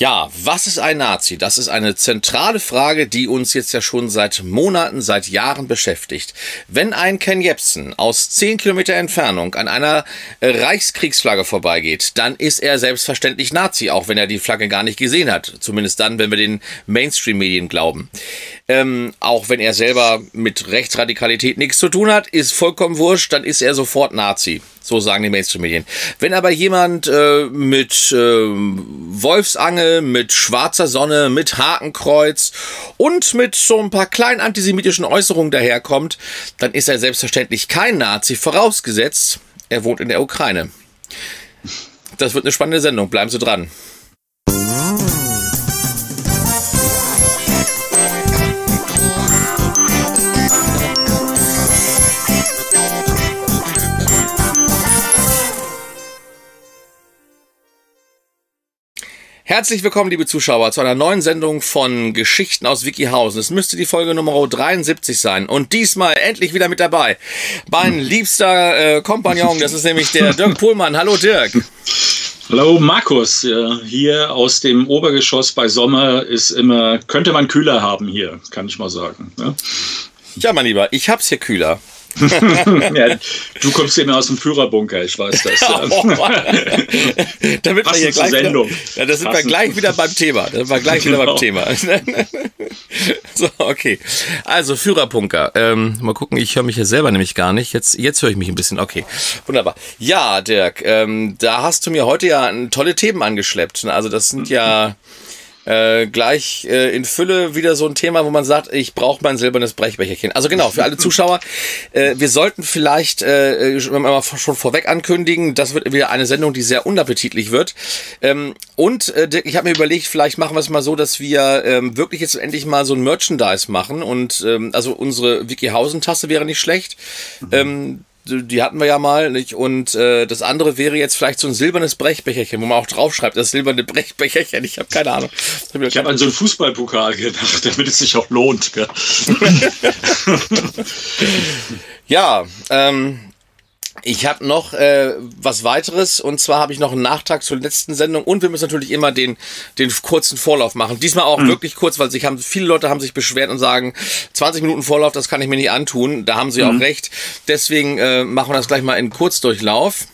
Ja, was ist ein Nazi? Das ist eine zentrale Frage, die uns jetzt ja schon seit Monaten, seit Jahren beschäftigt. Wenn ein Ken Jebsen aus 10 Kilometer Entfernung an einer Reichskriegsflagge vorbeigeht, dann ist er selbstverständlich Nazi, auch wenn er die Flagge gar nicht gesehen hat. Zumindest dann, wenn wir den Mainstream-Medien glauben. Auch wenn er selber mit Rechtsradikalität nichts zu tun hat, ist vollkommen wurscht, dann ist er sofort Nazi. So sagen die Mainstream-Medien. Wenn aber jemand mit Wolfsangel, mit schwarzer Sonne, mit Hakenkreuz und mit so ein paar kleinen antisemitischen Äußerungen daherkommt, dann ist er selbstverständlich kein Nazi, vorausgesetzt, er wohnt in der Ukraine. Das wird eine spannende Sendung, bleiben Sie dran. Herzlich willkommen, liebe Zuschauer, zu einer neuen Sendung von Geschichten aus Wikihausen. Es müsste die Folge Nummer 73 sein und diesmal endlich wieder mit dabei mein liebster Kompagnon, das ist nämlich der Dirk Pohlmann. Hallo Dirk. Hallo Markus, hier aus dem Obergeschoss bei Sommer ist immer, könnte man kühler haben hier, kann ich mal sagen. Ja, mein Lieber, ich hab's hier kühler. Ja, du kommst eben aus dem Führerbunker, ich weiß das. Ja. Oh, damit wir hier gleich Sendung. Ja, da sind wir gleich wieder beim Thema. So, okay. Also Führerbunker. Mal gucken, ich höre mich hier selber nämlich gar nicht. Jetzt höre ich mich ein bisschen. Okay, wunderbar. Ja, Dirk, da hast du mir heute ja tolle Themen angeschleppt. Also das sind ja gleich in Fülle wieder so ein Thema, wo man sagt, ich brauche mein silbernes Brechbecherchen. Also genau, für alle Zuschauer, wir sollten vielleicht schon vorweg ankündigen, das wird wieder eine Sendung, die sehr unappetitlich wird. Dirk, ich habe mir überlegt, vielleicht machen wir es mal so, dass wir wirklich jetzt endlich mal so ein Merchandise machen. Und also unsere Wikihausen-Tasse wäre nicht schlecht. Die hatten wir ja mal, nicht? Und das andere wäre jetzt vielleicht so ein silbernes Brechbecherchen, wo man auch draufschreibt, das silberne Brechbecherchen. Ich habe keine Ahnung. Ich habe an so einen Fußballpokal gedacht, damit es sich auch lohnt. Gell? Ja, ich habe noch was weiteres, und zwar habe ich noch einen Nachtrag zur letzten Sendung, und wir müssen natürlich immer den kurzen Vorlauf machen. Diesmal auch wirklich kurz, weil viele Leute haben sich beschwert und sagen, 20 Minuten Vorlauf, das kann ich mir nicht antun. Da haben sie auch recht. Deswegen machen wir das gleich mal in Kurzdurchlauf.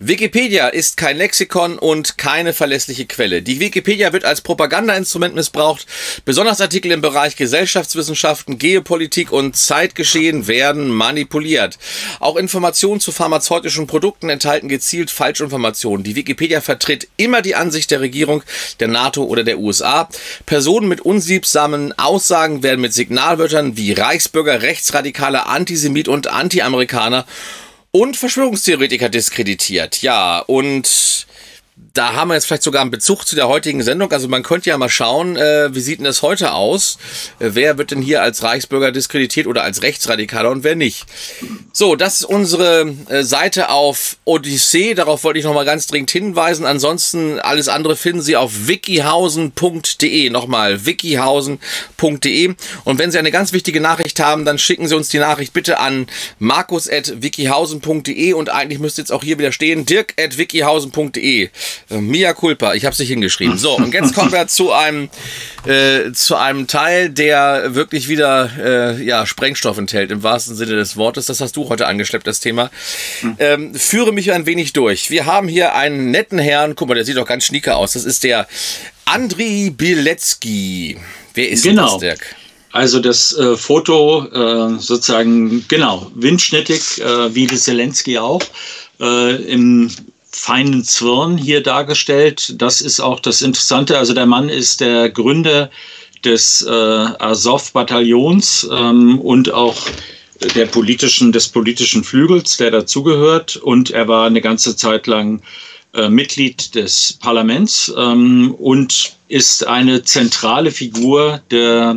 Wikipedia ist kein Lexikon und keine verlässliche Quelle. Die Wikipedia wird als Propagandainstrument missbraucht. Besonders Artikel im Bereich Gesellschaftswissenschaften, Geopolitik und Zeitgeschehen werden manipuliert. Auch Informationen zu pharmazeutischen Produkten enthalten gezielt Falschinformationen. Die Wikipedia vertritt immer die Ansicht der Regierung, der NATO oder der USA. Personen mit unsiebsamen Aussagen werden mit Signalwörtern wie Reichsbürger, Rechtsradikale, Antisemit und Antiamerikaner und Verschwörungstheoretiker diskreditiert. Ja, und da haben wir jetzt vielleicht sogar einen Bezug zu der heutigen Sendung. Also man könnte ja mal schauen, wie sieht denn das heute aus? Wer wird denn hier als Reichsbürger diskreditiert oder als Rechtsradikaler und wer nicht? So, das ist unsere Seite auf Odyssee. Darauf wollte ich nochmal ganz dringend hinweisen. Ansonsten alles andere finden Sie auf wikihausen.de. Nochmal wikihausen.de. Und wenn Sie eine ganz wichtige Nachricht haben, dann schicken Sie uns die Nachricht bitte an markus@wikihausen.de, und eigentlich müsste jetzt auch hier wieder stehen, dirk@wikihausen.de. Mia culpa, ich habe es nicht hingeschrieben. So, und jetzt kommen wir zu einem Teil, der wirklich wieder ja, Sprengstoff enthält, im wahrsten Sinne des Wortes. Das hast du heute angeschleppt, das Thema. Führe mich ein wenig durch. Wir haben hier einen netten Herrn, guck mal, der sieht doch ganz schnieke aus. Das ist der Andriy Biletsky. Wer ist das, Dirk? Also das Foto sozusagen, genau, windschnittig, wie die Selensky auch, im feinen Zwirn hier dargestellt. Das ist auch das Interessante. Also der Mann ist der Gründer des Asow-Bataillons und auch des politischen Flügels, der dazugehört. Und er war eine ganze Zeit lang Mitglied des Parlaments und ist eine zentrale Figur der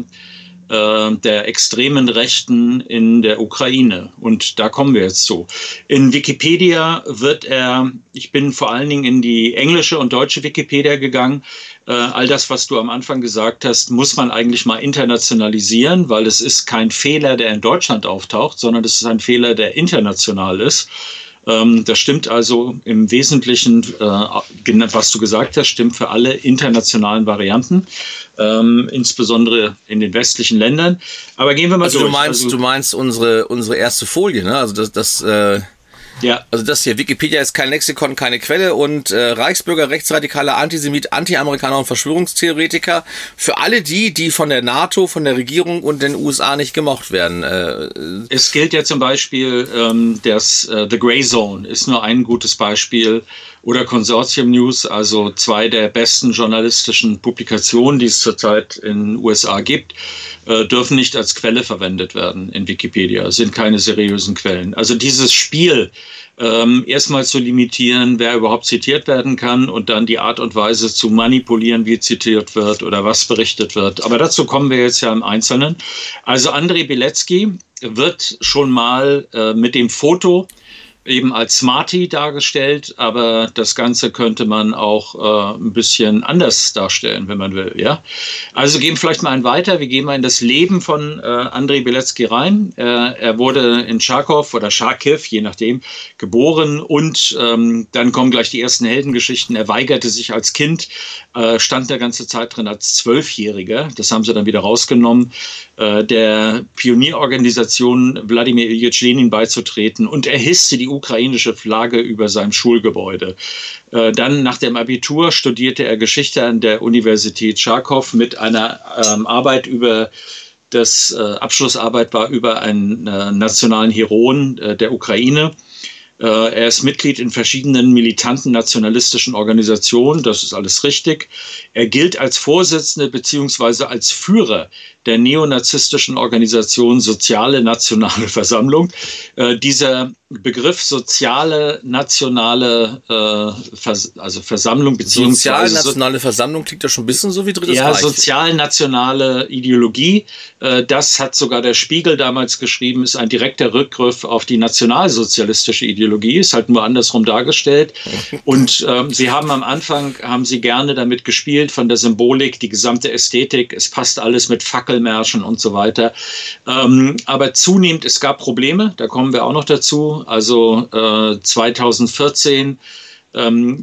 extremen Rechten in der Ukraine. Und da kommen wir jetzt zu. In Wikipedia wird er, ich bin vor allen Dingen in die englische und deutsche Wikipedia gegangen. All das, was du am Anfang gesagt hast, muss man eigentlich mal internationalisieren, weil es ist kein Fehler, der in Deutschland auftaucht, sondern es ist ein Fehler, der international ist. Das stimmt also im Wesentlichen, was du gesagt hast, stimmt für alle internationalen Varianten, insbesondere in den westlichen Ländern. Aber gehen wir mal durch. Du meinst unsere erste Folie, ne? Also ja. Also das hier, Wikipedia ist kein Lexikon, keine Quelle und Reichsbürger, Rechtsradikale, Antisemit, Anti-Amerikaner und Verschwörungstheoretiker für alle die, die von der NATO, von der Regierung und den USA nicht gemocht werden. Es gilt ja zum Beispiel, The Gray Zone ist nur ein gutes Beispiel oder Consortium News, also zwei der besten journalistischen Publikationen, die es zurzeit in den USA gibt, dürfen nicht als Quelle verwendet werden in Wikipedia, sind keine seriösen Quellen. Also dieses Spiel, erstmal zu limitieren, wer überhaupt zitiert werden kann und dann die Art und Weise zu manipulieren, wie zitiert wird oder was berichtet wird. Aber dazu kommen wir jetzt ja im Einzelnen. Also Andriy Biletsky wird schon mal mit dem Foto eben als Smarty dargestellt, aber das Ganze könnte man auch ein bisschen anders darstellen, wenn man will. Ja? Also gehen vielleicht mal einen weiter. Wir gehen mal in das Leben von Andriy Biletsky rein. Er wurde in Charkiw oder Charkiw, je nachdem, geboren und dann kommen gleich die ersten Heldengeschichten. Er weigerte sich als Kind, stand der ganze Zeit drin als Zwölfjähriger. Das haben sie dann wieder rausgenommen, der Pionierorganisation Wladimir Iljitsch Lenin beizutreten und er hisste die ukrainische Flagge über seinem Schulgebäude. Dann nach dem Abitur studierte er Geschichte an der Universität Charkiw mit einer Arbeit über das Abschlussarbeit war über einen nationalen Heroen der Ukraine. Er ist Mitglied in verschiedenen militanten nationalistischen Organisationen, das ist alles richtig. Er gilt als Vorsitzender bzw. als Führer der neonazistischen Organisation Soziale Nationale Versammlung. Dieser Begriff Soziale Nationale Versammlung bzw. Soziale Nationale Versammlung klingt ja schon ein bisschen so wie Drittes Reich. Ja, sozial-nationale Ideologie, das hat sogar der Spiegel damals geschrieben, ist ein direkter Rückgriff auf die nationalsozialistische Ideologie, ist halt nur andersrum dargestellt. Und sie haben am Anfang, haben sie gerne damit gespielt, von der Symbolik, die gesamte Ästhetik, es passt alles mit Fackelmärschen und so weiter. Aber zunehmend, es gab Probleme, da kommen wir auch noch dazu. Also 2014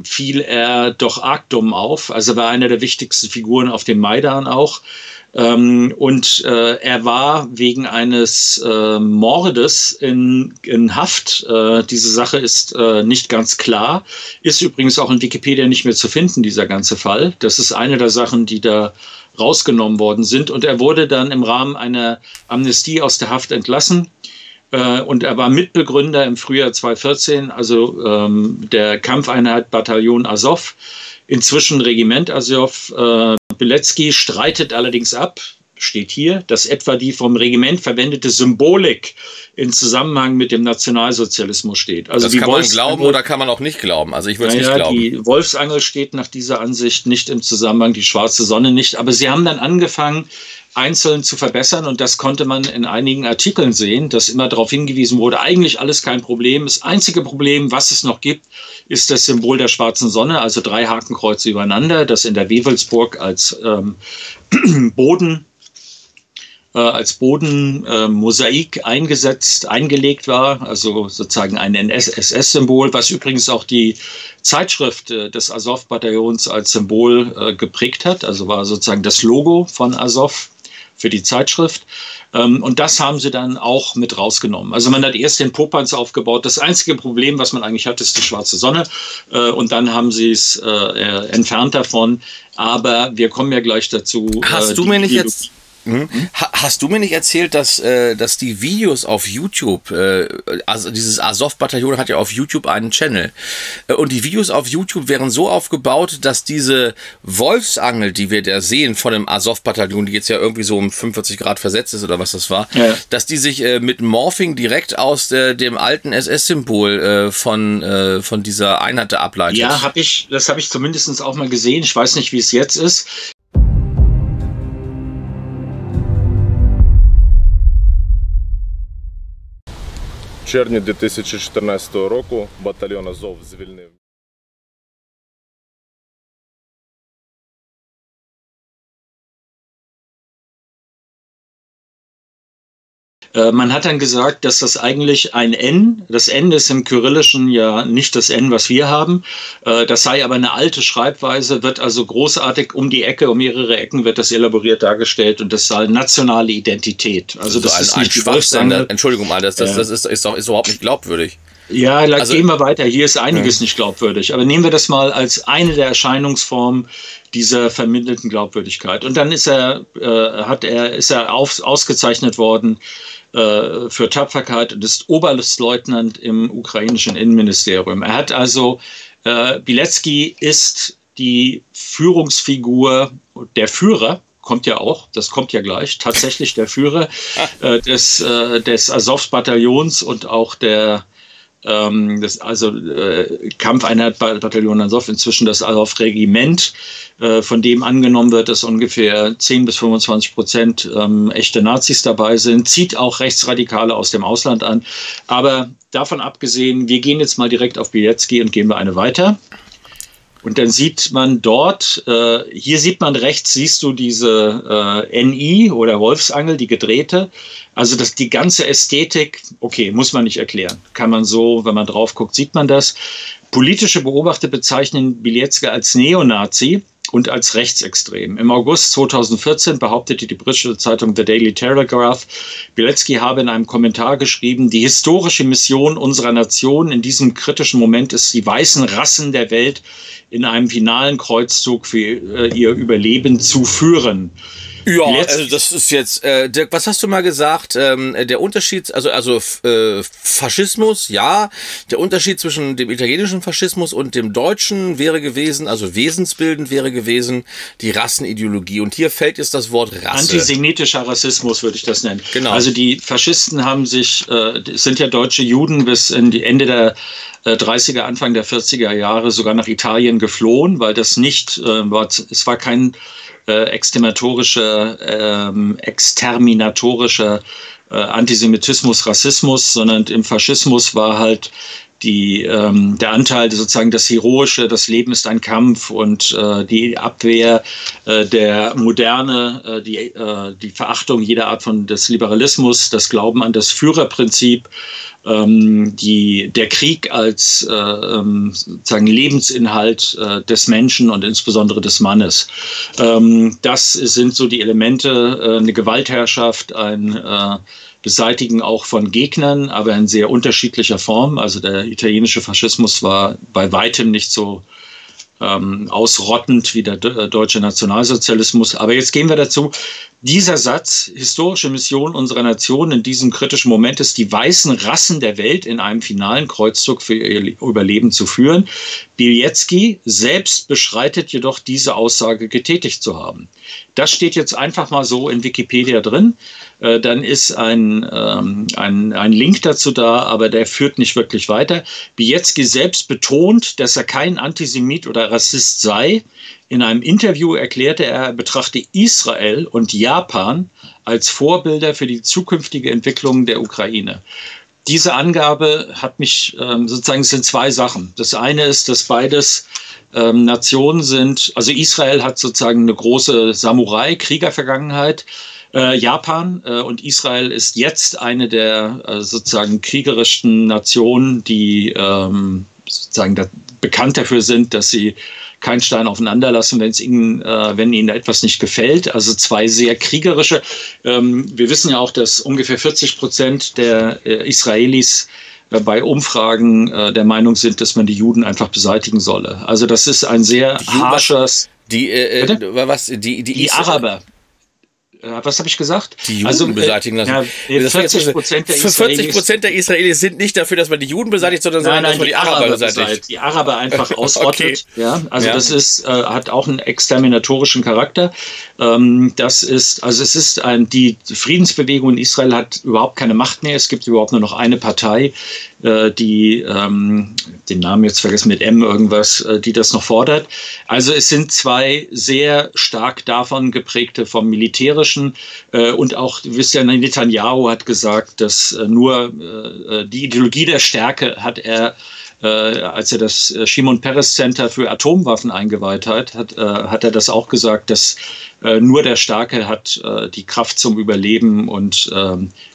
fiel er doch arg dumm auf. Also war einer der wichtigsten Figuren auf dem Maidan auch. Er war wegen eines Mordes in Haft. Diese Sache ist nicht ganz klar. Ist übrigens auch in Wikipedia nicht mehr zu finden, dieser ganze Fall. Das ist eine der Sachen, die da rausgenommen worden sind. Und er wurde dann im Rahmen einer Amnestie aus der Haft entlassen. Und er war Mitbegründer im Frühjahr 2014, also der Kampfeinheit Bataillon Asow, inzwischen Regiment Asow. Biletsky streitet allerdings ab, steht hier, dass etwa die vom Regiment verwendete Symbolik in Zusammenhang mit dem Nationalsozialismus steht. Also das kann man glauben oder kann man auch nicht glauben. Also ich würde es nicht glauben. Die Wolfsangel steht nach dieser Ansicht nicht im Zusammenhang, die schwarze Sonne nicht. Aber sie haben dann angefangen, einzeln zu verbessern und das konnte man in einigen Artikeln sehen, dass immer darauf hingewiesen wurde, eigentlich alles kein Problem. Das einzige Problem, was es noch gibt, ist das Symbol der schwarzen Sonne, also 3 Hakenkreuze übereinander, das in der Wewelsburg als Bodenmosaik eingelegt war, also sozusagen ein SS-Symbol, was übrigens auch die Zeitschrift des Asow-Bataillons als Symbol geprägt hat, also war sozusagen das Logo von Asow für die Zeitschrift. Und das haben sie dann auch mit rausgenommen. Also man hat erst den Popanz aufgebaut. Das einzige Problem, was man eigentlich hat, ist die schwarze Sonne. Und dann haben sie es entfernt davon. Aber wir kommen ja gleich dazu. Hast du mir nicht erzählt, dass die Videos auf YouTube, also dieses Asow-Bataillon hat ja auf YouTube einen Channel, und die Videos auf YouTube wären so aufgebaut, dass diese Wolfsangel, die wir da sehen von dem Asow-Bataillon, die jetzt ja irgendwie so um 45 Grad versetzt ist oder was das war, ja, dass die sich mit Morphing direkt aus dem alten SS-Symbol von dieser Einheit da ableitet. Ja, das habe ich zumindest auch mal gesehen. Ich weiß nicht, wie es jetzt ist. Man hat dann gesagt, dass das eigentlich ein N, das N ist im Kyrillischen ja nicht das N, was wir haben, das sei aber eine alte Schreibweise, wird also großartig um die Ecke, um mehrere Ecken wird das elaboriert dargestellt und das sei nationale Identität. Also das ist nicht die Wolfsangel. Entschuldigung mal, das ist überhaupt nicht glaubwürdig. Ja, also, gehen wir weiter. Hier ist einiges nicht glaubwürdig. Aber nehmen wir das mal als eine der Erscheinungsformen dieser verminderten Glaubwürdigkeit. Und dann ist er ausgezeichnet worden für Tapferkeit und ist Oberstleutnant im ukrainischen Innenministerium. Er hat also, Biletsky ist die Führungsfigur, der Führer, kommt ja auch, das kommt ja gleich, tatsächlich der Führer des Asow-Bataillons und auch der Kampfeinheit-Bataillon Asow, inzwischen das Asow-Regiment, von dem angenommen wird, dass ungefähr 10 bis 25% echte Nazis dabei sind, zieht auch Rechtsradikale aus dem Ausland an. Aber davon abgesehen, wir gehen jetzt mal direkt auf Biletsky und gehen wir eine weiter. Und dann sieht man dort, hier sieht man rechts, siehst du diese NI oder Wolfsangel, die gedrehte. Also das, die ganze Ästhetik, okay, muss man nicht erklären. Kann man so, wenn man drauf guckt, sieht man das. Politische Beobachter bezeichnen Biletsky als Neonazi und als rechtsextrem. Im August 2014 behauptete die britische Zeitung The Daily Telegraph, Biletsky habe in einem Kommentar geschrieben, die historische Mission unserer Nation in diesem kritischen Moment ist, die weißen Rassen der Welt in einem finalen Kreuzzug für ihr Überleben zu führen. Ja, also das ist jetzt, Dirk, was hast du mal gesagt, der Unterschied, also Faschismus, ja, der Unterschied zwischen dem italienischen Faschismus und dem deutschen wäre gewesen, also wesensbildend wäre gewesen, die Rassenideologie. Und hier fällt jetzt das Wort Rasse. Antisemitischer Rassismus würde ich das nennen. Genau. Also die Faschisten haben sich, sind ja deutsche Juden bis in die Ende der 30er, Anfang der 40er Jahre sogar nach Italien geflohen, weil das nicht, es war kein exterminatorischer Antisemitismus, Rassismus, sondern im Faschismus war halt der Anteil, sozusagen das Heroische, das Leben ist ein Kampf und die Abwehr der Moderne, die Verachtung jeder Art des Liberalismus, das Glauben an das Führerprinzip, der Krieg als sozusagen Lebensinhalt des Menschen und insbesondere des Mannes. Das sind so die Elemente, eine Gewaltherrschaft, ein Beseitigen auch von Gegnern, aber in sehr unterschiedlicher Form. Also der italienische Faschismus war bei weitem nicht so ausrottend wie der deutsche Nationalsozialismus. Aber jetzt gehen wir dazu. Dieser Satz, historische Mission unserer Nation in diesem kritischen Moment ist, die weißen Rassen der Welt in einem finalen Kreuzzug für ihr Überleben zu führen. Biletsky selbst beschreitet jedoch, diese Aussage getätigt zu haben. Das steht jetzt einfach mal so in Wikipedia drin. Dann ist ein Link dazu da, aber der führt nicht wirklich weiter. Biletsky selbst betont, dass er kein Antisemit oder Rassist sei. In einem Interview erklärte er, er betrachte Israel und Japan als Vorbilder für die zukünftige Entwicklung der Ukraine. Diese Angabe hat mich sozusagen, es sind zwei Sachen. Das eine ist, dass beides Nationen sind, also Israel hat sozusagen eine große Samurai-Krieger-Vergangenheit. Japan und Israel ist jetzt eine der sozusagen kriegerischsten Nationen, die sozusagen bekannt dafür sind, dass sie keinen Stein aufeinander lassen, wenn ihnen etwas nicht gefällt. Also zwei sehr kriegerische. Wir wissen ja auch, dass ungefähr 40% der Israelis bei Umfragen der Meinung sind, dass man die Juden einfach beseitigen solle. Also das ist ein sehr harsches... Die Araber. Was habe ich gesagt? Die Juden beseitigen lassen. Ja, 40% der Israelis sind nicht dafür, dass man die Juden beseitigt, sondern dass man die Araber beseitigt. Die Araber einfach ausrottet. Okay. Ja, also das ist, hat auch einen exterminatorischen Charakter. Die Friedensbewegung in Israel hat überhaupt keine Macht mehr. Es gibt überhaupt nur noch eine Partei, die den Namen jetzt vergessen, mit M irgendwas, die das noch fordert. Also es sind zwei sehr stark davon geprägte vom militärischen. Und auch, wisst ihr, Netanyahu hat gesagt, dass nur die Ideologie der Stärke hat er, als er das Shimon Peres Center für Atomwaffen eingeweiht hat, hat er das auch gesagt, dass Nur der Starke hat die Kraft zum Überleben und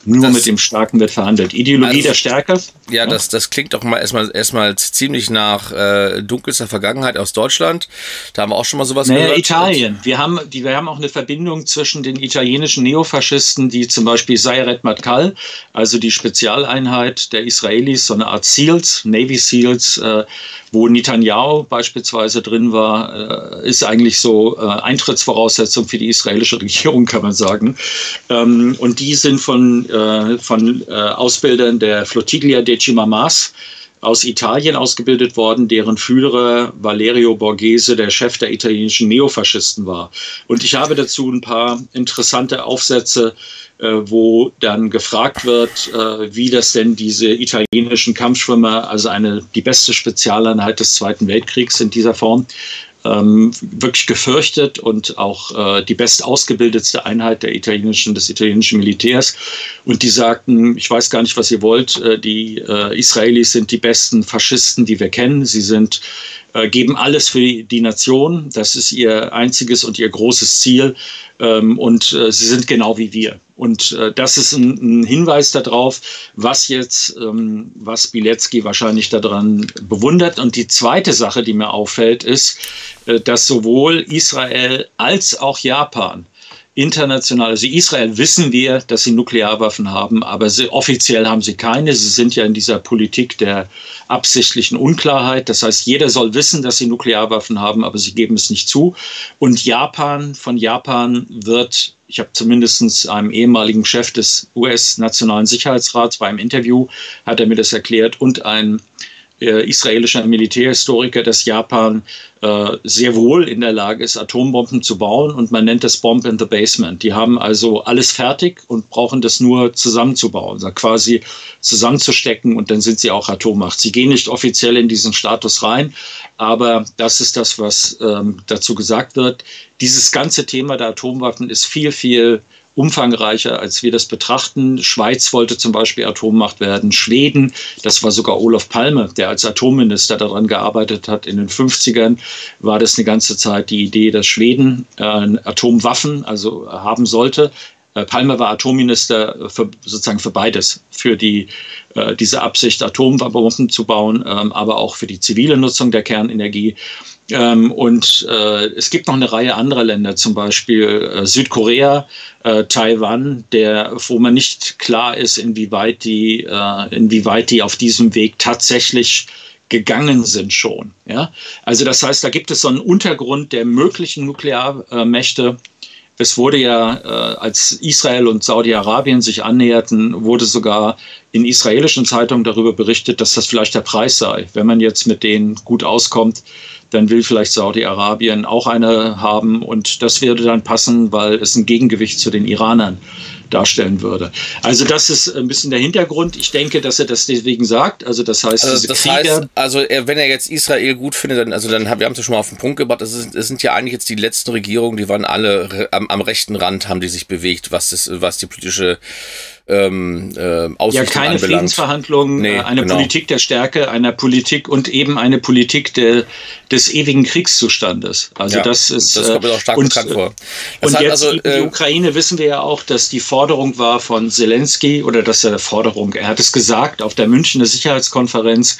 nur mit dem Starken wird verhandelt. Ideologie also, der Stärke. Ja, das klingt doch mal erstmal ziemlich nach dunkelster Vergangenheit aus Deutschland. Da haben wir auch schon mal sowas gehört. Italien. Wir haben auch eine Verbindung zwischen den italienischen Neofaschisten, die zum Beispiel Sayeret Matkal, also die Spezialeinheit der Israelis, so eine Art SEALs, Navy SEALs, wo Netanyahu beispielsweise drin war, ist eigentlich so Eintrittsvoraussetzung für die israelische Regierung, kann man sagen. Und die sind von Ausbildern der Flottiglia dei Mamas aus Italien ausgebildet worden, deren Führer Valerio Borghese, der Chef der italienischen Neofaschisten war. Und ich habe dazu ein paar interessante Aufsätze, wo dann gefragt wird, wie das denn diese italienischen Kampfschwimmer, also die beste Spezialeinheit des Zweiten Weltkriegs in dieser Form, wirklich gefürchtet und auch die bestausgebildetste Einheit des italienischen Militärs. Und die sagten, ich weiß gar nicht, was ihr wollt, die Israelis sind die besten Faschisten, die wir kennen. Sie geben alles für die Nation. Das ist ihr einziges und ihr großes Ziel. Und sie sind genau wie wir. Und das ist ein Hinweis darauf, was Biletsky wahrscheinlich daran bewundert. Und die zweite Sache, die mir auffällt, ist, dass sowohl Israel als auch Japan international, also Israel wissen wir, dass sie Nuklearwaffen haben, aber offiziell haben sie keine. Sie sind ja in dieser Politik der absichtlichen Unklarheit. Das heißt, jeder soll wissen, dass sie Nuklearwaffen haben, aber sie geben es nicht zu. Und von Japan wird, ich habe zumindest einem ehemaligen Chef des US-Nationalen Sicherheitsrats bei einem Interview, hat er mir das erklärt, und ein israelischer Militärhistoriker, dass Japan sehr wohl in der Lage ist, Atombomben zu bauen, und man nennt das Bomb in the Basement. Die haben also alles fertig und brauchen das nur zusammenzubauen, also quasi zusammenzustecken, und dann sind sie auch Atommacht. Sie gehen nicht offiziell in diesen Status rein, aber das ist das, was dazu gesagt wird. Dieses ganze Thema der Atomwaffen ist viel, viel umfangreicher, als wir das betrachten. Schweiz wollte zum Beispiel Atommacht werden. Schweden, das war sogar Olof Palme, der als Atomminister daran gearbeitet hat. In den 50ern war das eine ganze Zeit die Idee, dass Schweden Atomwaffen also haben sollte. Palme war Atomminister sozusagen für beides, für diese Absicht, Atombomben zu bauen, aber auch für die zivile Nutzung der Kernenergie. Es gibt noch eine Reihe anderer Länder, zum Beispiel Südkorea, Taiwan, wo man nicht klar ist, inwieweit die auf diesem Weg tatsächlich gegangen sind schon. Ja? Also das heißt, da gibt es so einen Untergrund der möglichen Nuklearmächte. Es wurde ja, als Israel und Saudi-Arabien sich annäherten, wurde sogar in israelischen Zeitungen darüber berichtet, dass das vielleicht der Preis sei. Wenn man jetzt mit denen gut auskommt, dann will vielleicht Saudi-Arabien auch eine haben, und das würde dann passen, weil es ein Gegengewicht zu den Iranern darstellen würde. Also das ist ein bisschen der Hintergrund. Ich denke, dass er das deswegen sagt. Also das heißt, wenn er jetzt Israel gut findet, wir haben es ja schon mal auf den Punkt gebracht, es sind ja eigentlich jetzt die letzten Regierungen, die waren alle am rechten Rand, haben die sich bewegt, was die politische Ausrichtung keine anbelangt. Friedensverhandlungen, Politik der Stärke, eine Politik des ewigen Kriegszustandes. Also das kommt auch stark bekannt vor. Die Ukraine wissen wir ja auch, dass die Forderung war von Selensky, oder dass er Forderung, er hat es gesagt auf der Münchner Sicherheitskonferenz,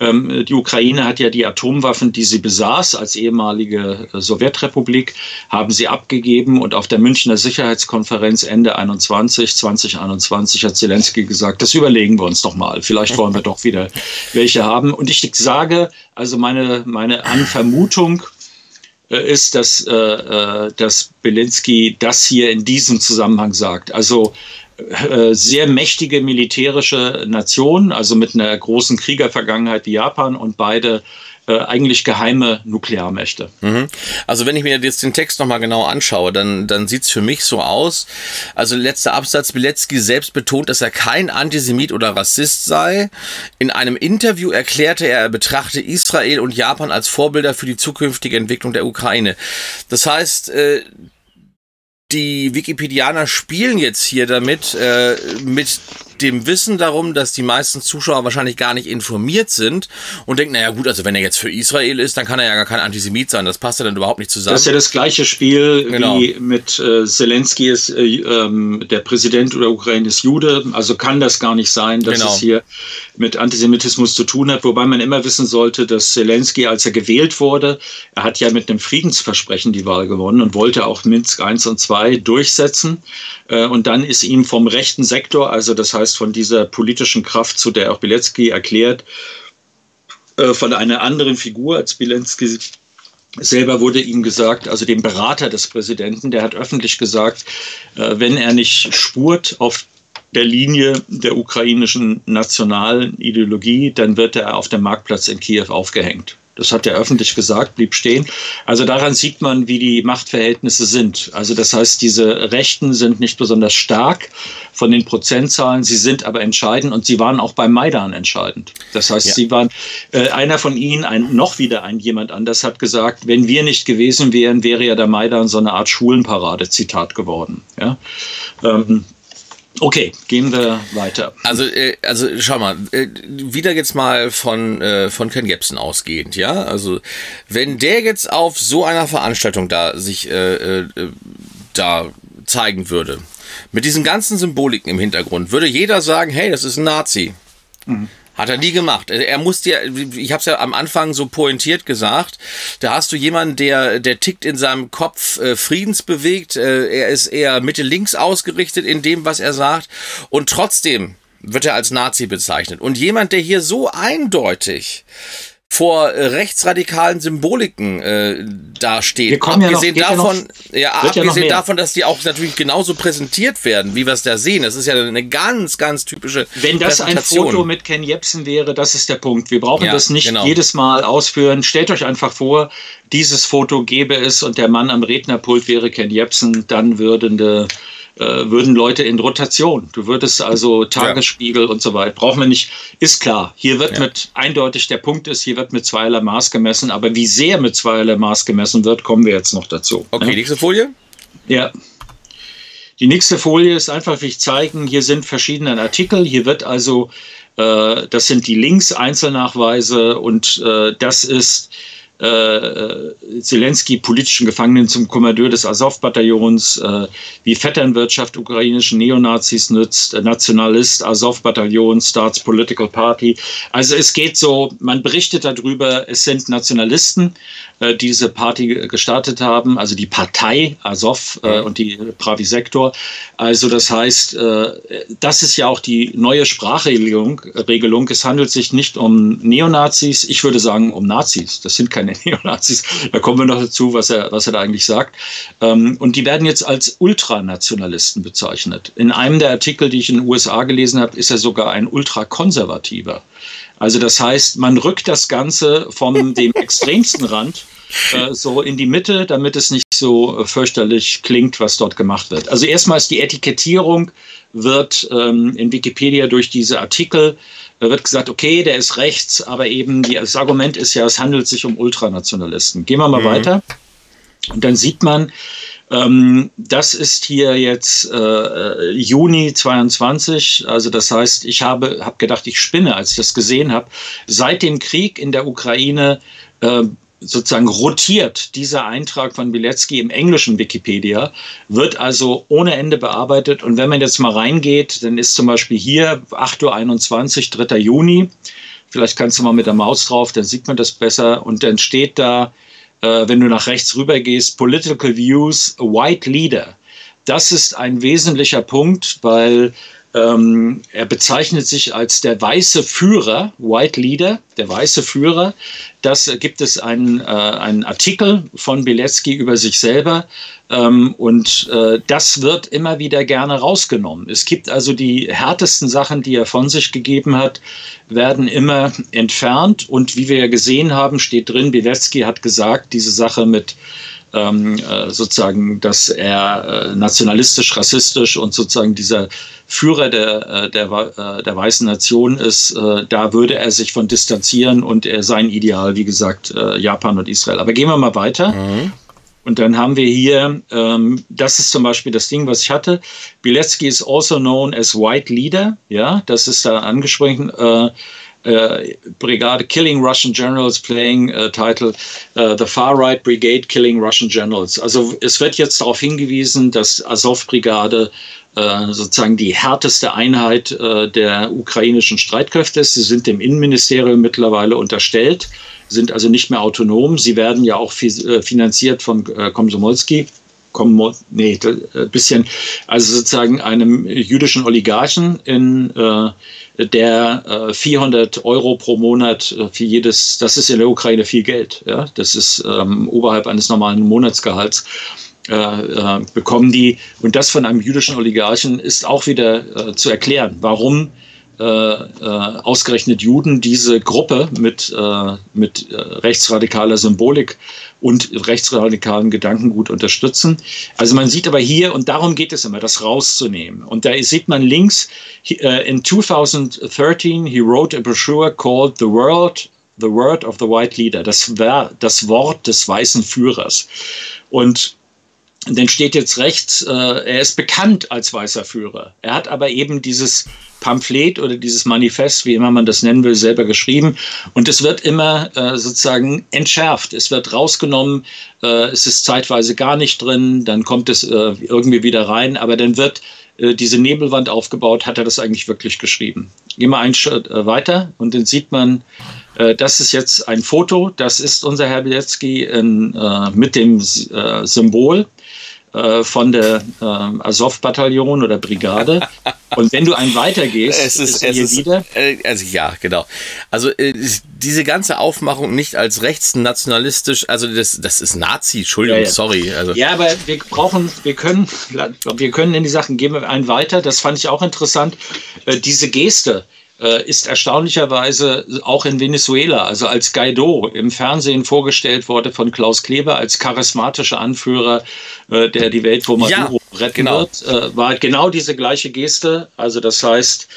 die Ukraine hat ja die Atomwaffen, die sie besaß als ehemalige Sowjetrepublik, haben sie abgegeben, und auf der Münchner Sicherheitskonferenz Ende 2021 hat Selensky gesagt, das überlegen wir uns doch mal. Vielleicht wollen wir doch wieder welche haben. Und ich sage, also meine Vermutung ist, dass Biletsky das hier in diesem Zusammenhang sagt. Also sehr mächtige militärische Nationen, also mit einer großen Kriegervergangenheit wie Japan, und beide eigentlich geheime Nuklearmächte. Mhm. Also wenn ich mir jetzt den Text nochmal genau anschaue, dann sieht es für mich so aus. Also letzter Absatz, Biletsky selbst betont, dass er kein Antisemit oder Rassist sei. In einem Interview erklärte er betrachte Israel und Japan als Vorbilder für die zukünftige Entwicklung der Ukraine. Das heißt, die Wikipedianer spielen jetzt hier damit, mit dem Wissen darum, dass die meisten Zuschauer wahrscheinlich gar nicht informiert sind und denken, naja gut, also wenn er jetzt für Israel ist, dann kann er ja gar kein Antisemit sein. Das passt ja dann überhaupt nicht zusammen. Das ist ja das gleiche Spiel, genau, wie mit Selensky ist, der Präsident der Ukraine ist Jude, also kann das gar nicht sein, dass genau, es hier mit Antisemitismus zu tun hat, wobei man immer wissen sollte, dass Selensky, als er gewählt wurde, er hat ja mit einem Friedensversprechen die Wahl gewonnen und wollte auch Minsk 1 und 2 durchsetzen. Und dann ist ihm vom rechten Sektor, also das heißt von dieser politischen Kraft, zu der auch Biletsky erklärt, von einer anderen Figur als Biletsky selber wurde ihm gesagt, also dem Berater des Präsidenten, der hat öffentlich gesagt, wenn er nicht spurt auf der Linie der ukrainischen nationalen Ideologie, dann wird er auf dem Marktplatz in Kiew aufgehängt. Das hat er öffentlich gesagt, blieb stehen. Also daran sieht man, wie die Machtverhältnisse sind. Also das heißt, diese Rechten sind nicht besonders stark von den Prozentzahlen. Sie sind aber entscheidend und sie waren auch beim Maidan entscheidend. Das heißt, ja, sie waren, einer von ihnen, jemand anders hat gesagt, wenn wir nicht gewesen wären, wäre ja der Maidan so eine Art Schulenparade, Zitat, geworden. Ja. Okay, gehen wir weiter. Also schau mal, wieder jetzt mal von Ken Jebsen ausgehend, ja? Also wenn der jetzt auf so einer Veranstaltung da sich da zeigen würde, mit diesen ganzen Symboliken im Hintergrund, würde jeder sagen, hey, das ist ein Nazi. Mhm. Hat er nie gemacht. Er musste ja, ich habe es ja am Anfang so pointiert gesagt, da hast du jemanden, der tickt in seinem Kopf friedensbewegt, er ist eher Mitte-Links ausgerichtet in dem, was er sagt und trotzdem wird er als Nazi bezeichnet. Und jemand, der hier so eindeutig vor rechtsradikalen Symboliken dasteht. Abgesehen davon, dass die auch natürlich genauso präsentiert werden, wie wir es da sehen. Das ist ja eine ganz, ganz typische Präsentation. Wenn das ein Foto mit Ken Jebsen wäre, das ist der Punkt. Wir brauchen das nicht jedes Mal ausführen. Stellt euch einfach vor, dieses Foto gäbe es und der Mann am Rednerpult wäre Ken Jebsen, dann würden Leute in Rotation. Du würdest also Tagesspiegel und so weiter. Brauchen wir nicht. Ist klar. Hier wird mit eindeutig, der Punkt ist, hier wird mit zweierlei Maß gemessen. Aber wie sehr mit zweierlei Maß gemessen wird, kommen wir jetzt noch dazu. Okay, nächste Folie? Ja. Die nächste Folie ist einfach, wie ich zeigen, hier sind verschiedene Artikel. Hier wird also, das sind die Links, Einzelnachweise und das ist Selensky, politischen Gefangenen zum Kommandeur des Asow-Bataillons, wie Vetternwirtschaft ukrainischen Neonazis nützt, Nationalist, Asow-Bataillon, Starts Political Party. Also es geht so, man berichtet darüber, es sind Nationalisten, die diese Party gestartet haben, also die Partei Asow und die Pravi Sektor. Also das heißt, das ist ja auch die neue Sprachregelung. Es handelt sich nicht um Neonazis, ich würde sagen um Nazis. Das sind keine Neonazis, da kommen wir noch dazu, was er da eigentlich sagt. Und die werden jetzt als Ultranationalisten bezeichnet. In einem der Artikel, die ich in den USA gelesen habe, ist er sogar ein Ultrakonservativer. Also das heißt, man rückt das Ganze vom dem extremsten Rand so in die Mitte, damit es nicht so fürchterlich klingt, was dort gemacht wird. Also erstmal ist die Etikettierung, wird in Wikipedia durch diese Artikel, da wird gesagt, okay, der ist rechts, aber eben das Argument ist ja, es handelt sich um Ultranationalisten. Gehen wir mal weiter und dann sieht man, das ist hier jetzt Juni 22, also das heißt, ich habe gedacht, ich spinne, als ich das gesehen habe. Seit dem Krieg in der Ukraine sozusagen rotiert dieser Eintrag von Biletsky im englischen Wikipedia, wird also ohne Ende bearbeitet. Und wenn man jetzt mal reingeht, dann ist zum Beispiel hier 8:21 Uhr, 3. Juni. Vielleicht kannst du mal mit der Maus drauf, dann sieht man das besser. Und dann steht da, wenn du nach rechts rüber gehst, Political Views, White Leader. Das ist ein wesentlicher Punkt, weil er bezeichnet sich als der weiße Führer, White Leader, der weiße Führer. Das gibt es einen Artikel von Biletsky über sich selber und das wird immer wieder gerne rausgenommen. Es gibt also die härtesten Sachen, die er von sich gegeben hat, werden immer entfernt und wie wir ja gesehen haben, steht drin, Biletsky hat gesagt, diese Sache mit sozusagen, dass er nationalistisch, rassistisch und sozusagen dieser Führer der weißen Nation ist, da würde er sich von distanzieren und sein Ideal, wie gesagt, Japan und Israel. Aber gehen wir mal weiter. Und dann haben wir hier, das ist zum Beispiel das Ding, was ich hatte. Biletsky is also known as White Leader. Ja, das ist da angesprochen. Brigade Killing Russian Generals playing title The Far Right Brigade Killing Russian Generals. Also es wird jetzt darauf hingewiesen, dass Asow-Brigade sozusagen die härteste Einheit der ukrainischen Streitkräfte ist. Sie sind dem Innenministerium mittlerweile unterstellt, sind also nicht mehr autonom. Sie werden ja auch finanziert von Komsomolsky. Also sozusagen einem jüdischen Oligarchen, der 400 Euro pro Monat für jedes, das ist in der Ukraine viel Geld, ja? Das ist oberhalb eines normalen Monatsgehalts, bekommen die. Und das von einem jüdischen Oligarchen ist auch wieder zu erklären, warum ausgerechnet Juden diese Gruppe mit rechtsradikaler Symbolik und rechtsradikalen Gedankengut unterstützen. Also man sieht aber hier, und darum geht es immer, das rauszunehmen. Und da sieht man links, in 2013 he wrote a brochure called The Word of the White Leader. Das war das Wort des weißen Führers. Und dann steht jetzt rechts, er ist bekannt als weißer Führer. Er hat aber eben dieses Pamphlet oder dieses Manifest, wie immer man das nennen will, selber geschrieben. Und es wird immer sozusagen entschärft. Es wird rausgenommen, es ist zeitweise gar nicht drin, dann kommt es irgendwie wieder rein. Aber dann wird diese Nebelwand aufgebaut, hat er das eigentlich wirklich geschrieben. Gehen wir einen Schritt weiter und dann sieht man, das ist jetzt ein Foto, das ist unser Herr Biletsky mit dem Symbol von der Asow-Bataillon oder Brigade. Und wenn du einen weitergehst, diese ganze Aufmachung nicht als rechtsnationalistisch, also das ist Nazi, Entschuldigung, ja, ja. Sorry. Also. Ja, aber wir können in die Sachen gehen, einen weiter, das fand ich auch interessant, diese Geste ist erstaunlicherweise auch in Venezuela, also als Guaidó im Fernsehen vorgestellt wurde von Klaus Kleber als charismatischer Anführer, der die Welt vor Maduro retten wird, war genau diese gleiche Geste. Also das heißt,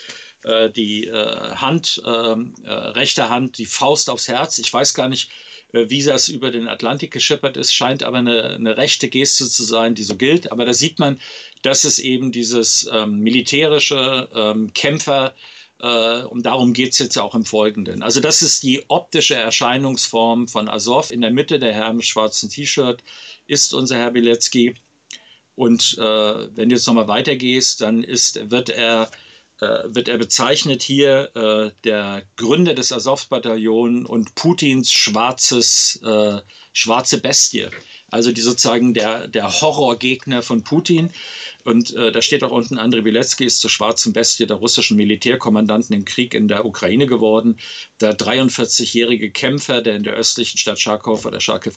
die Hand, rechte Hand, die Faust aufs Herz. Ich weiß gar nicht, wie das über den Atlantik geschippert ist, scheint aber eine rechte Geste zu sein, die so gilt. Aber da sieht man, dass es eben dieses militärische Kämpfer, und darum geht es jetzt auch im Folgenden. Also das ist die optische Erscheinungsform von Asow. In der Mitte, der Herr im schwarzen T-Shirt, ist unser Herr Biletsky. Und wenn du jetzt nochmal weitergehst, dann wird er bezeichnet hier, der Gründer des Asow-Bataillons und Putins schwarze Bestie. Also die sozusagen der Horrorgegner von Putin. Und da steht auch unten, Andriy Biletsky ist zur schwarzen Bestie der russischen Militärkommandanten im Krieg in der Ukraine geworden. Der 43-jährige Kämpfer, der in der östlichen Stadt Charkiw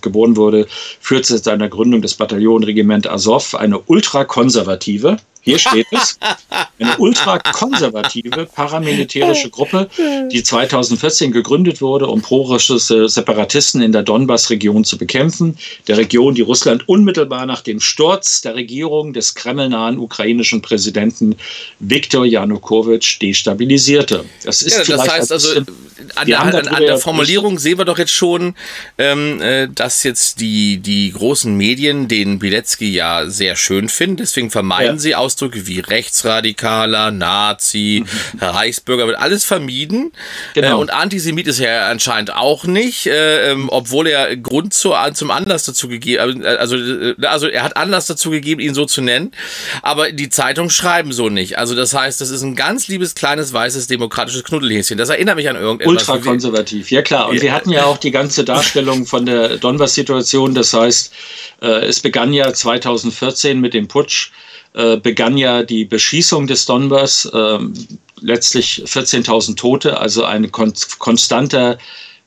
geboren wurde, führt seit seiner Gründung des Bataillonregiment Asow eine ultrakonservative, hier steht es, eine ultrakonservative paramilitärische Gruppe, die 2014 gegründet wurde, um prorussische Separatisten in der Donbass-Region zu bekämpfen. Der Region, die Russland unmittelbar nach dem Sturz der Regierung des kremlnahen ukrainischen Präsidenten Viktor Janukowitsch destabilisierte. Das ist das heißt also, an der Formulierung sehen wir doch jetzt schon, dass jetzt die großen Medien den Biletsky ja sehr schön finden. Deswegen vermeiden sie aus wie Rechtsradikaler, Nazi, Reichsbürger, wird alles vermieden. Genau. Und Antisemit ist er ja anscheinend auch nicht, obwohl er Grund zum Anlass dazu gegeben, also er hat Anlass dazu gegeben, ihn so zu nennen, aber die Zeitungen schreiben so nicht. Also das heißt, das ist ein ganz liebes, kleines, weißes, demokratisches Knuddelhäschen. Das erinnert mich an irgendetwas. Ultrakonservativ, ja klar. Und wir hatten ja auch die ganze Darstellung von der Donbass-Situation. Das heißt, es begann ja 2014 mit dem Putsch, begann ja die Beschießung des Donbass, letztlich 14.000 Tote, also eine konstanter,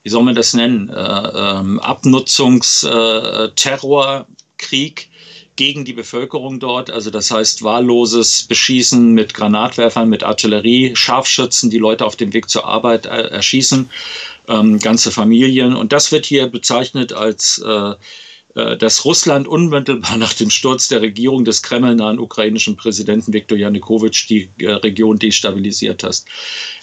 wie soll man das nennen, Abnutzungsterrorkrieg gegen die Bevölkerung dort. Also das heißt wahlloses Beschießen mit Granatwerfern, mit Artillerie, Scharfschützen, die Leute auf dem Weg zur Arbeit erschießen, ganze Familien. Und das wird hier bezeichnet als dass Russland unmittelbar nach dem Sturz der Regierung des kremlnahen ukrainischen Präsidenten Viktor Janukowitsch die Region destabilisiert hat.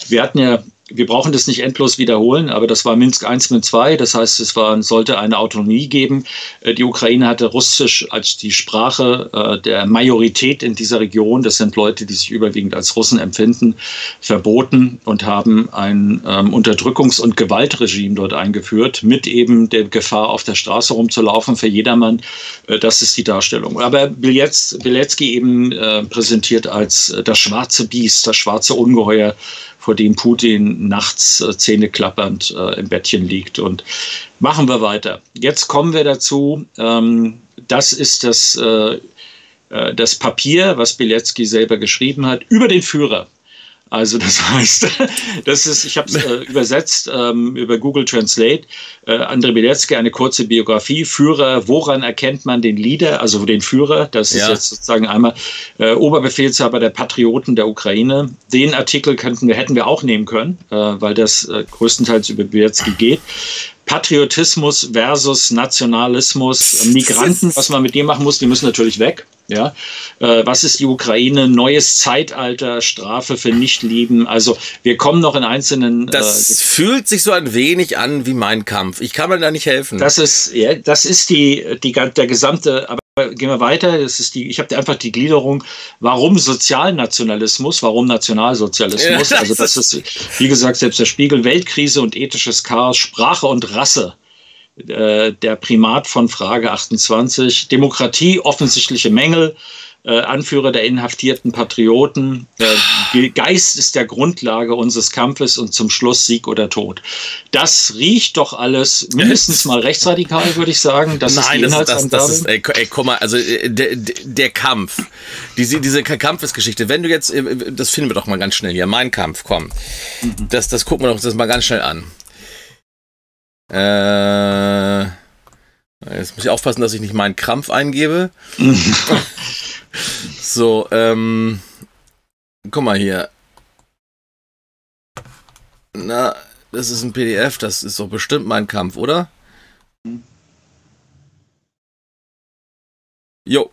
Wir hatten ja Wir brauchen das nicht endlos wiederholen, aber das war Minsk 1, Minsk 2. Das heißt, sollte eine Autonomie geben. Die Ukraine hatte Russisch als die Sprache der Majorität in dieser Region. Das sind Leute, die sich überwiegend als Russen empfinden, verboten und haben ein Unterdrückungs- und Gewaltregime dort eingeführt, mit eben der Gefahr, auf der Straße rumzulaufen für jedermann. Das ist die Darstellung. Aber Biletsky eben präsentiert als das schwarze Biest, das schwarze Ungeheuer, vor dem Putin nachts zähneklappernd im Bettchen liegt. Und machen wir weiter. Jetzt kommen wir dazu, das ist das Papier, was Biletsky selber geschrieben hat, über den Führer. Also das heißt, das ist, ich habe es übersetzt über Google Translate, Andriy Biletsky, eine kurze Biografie, Führer, woran erkennt man den Leader, also den Führer, das ist jetzt sozusagen einmal Oberbefehlshaber der Patrioten der Ukraine. Den Artikel hätten wir auch nehmen können, weil das größtenteils über Biletsky geht. Patriotismus versus Nationalismus, Migranten, was man mit denen machen muss, die müssen natürlich weg. Ja, was ist die Ukraine? Neues Zeitalter, Strafe für Nichtlieben. Also wir kommen noch in einzelnen... Das fühlt sich so ein wenig an wie Mein Kampf. Ich kann mir da nicht helfen. Das ist der gesamte... Aber gehen wir weiter. Ich habe einfach die Gliederung, warum Sozialnationalismus, warum Nationalsozialismus. Ja, das ist, wie gesagt, selbst der Spiegel, Weltkrise und ethisches Chaos, Sprache und Rasse. Der Primat von Frage 28, Demokratie, offensichtliche Mängel, Anführer der inhaftierten Patrioten, Geist ist der Grundlage unseres Kampfes und zum Schluss Sieg oder Tod. Das riecht doch alles mindestens mal rechtsradikal, würde ich sagen. Der Kampf, diese Kampfesgeschichte, wenn du jetzt, das finden wir doch mal ganz schnell hier, Mein Kampf, komm, das gucken wir uns das mal ganz schnell an. Jetzt muss ich aufpassen, dass ich nicht meinen Krampf eingebe. So, guck mal hier. Na, das ist ein PDF, das ist doch bestimmt Mein Kampf, oder? Jo,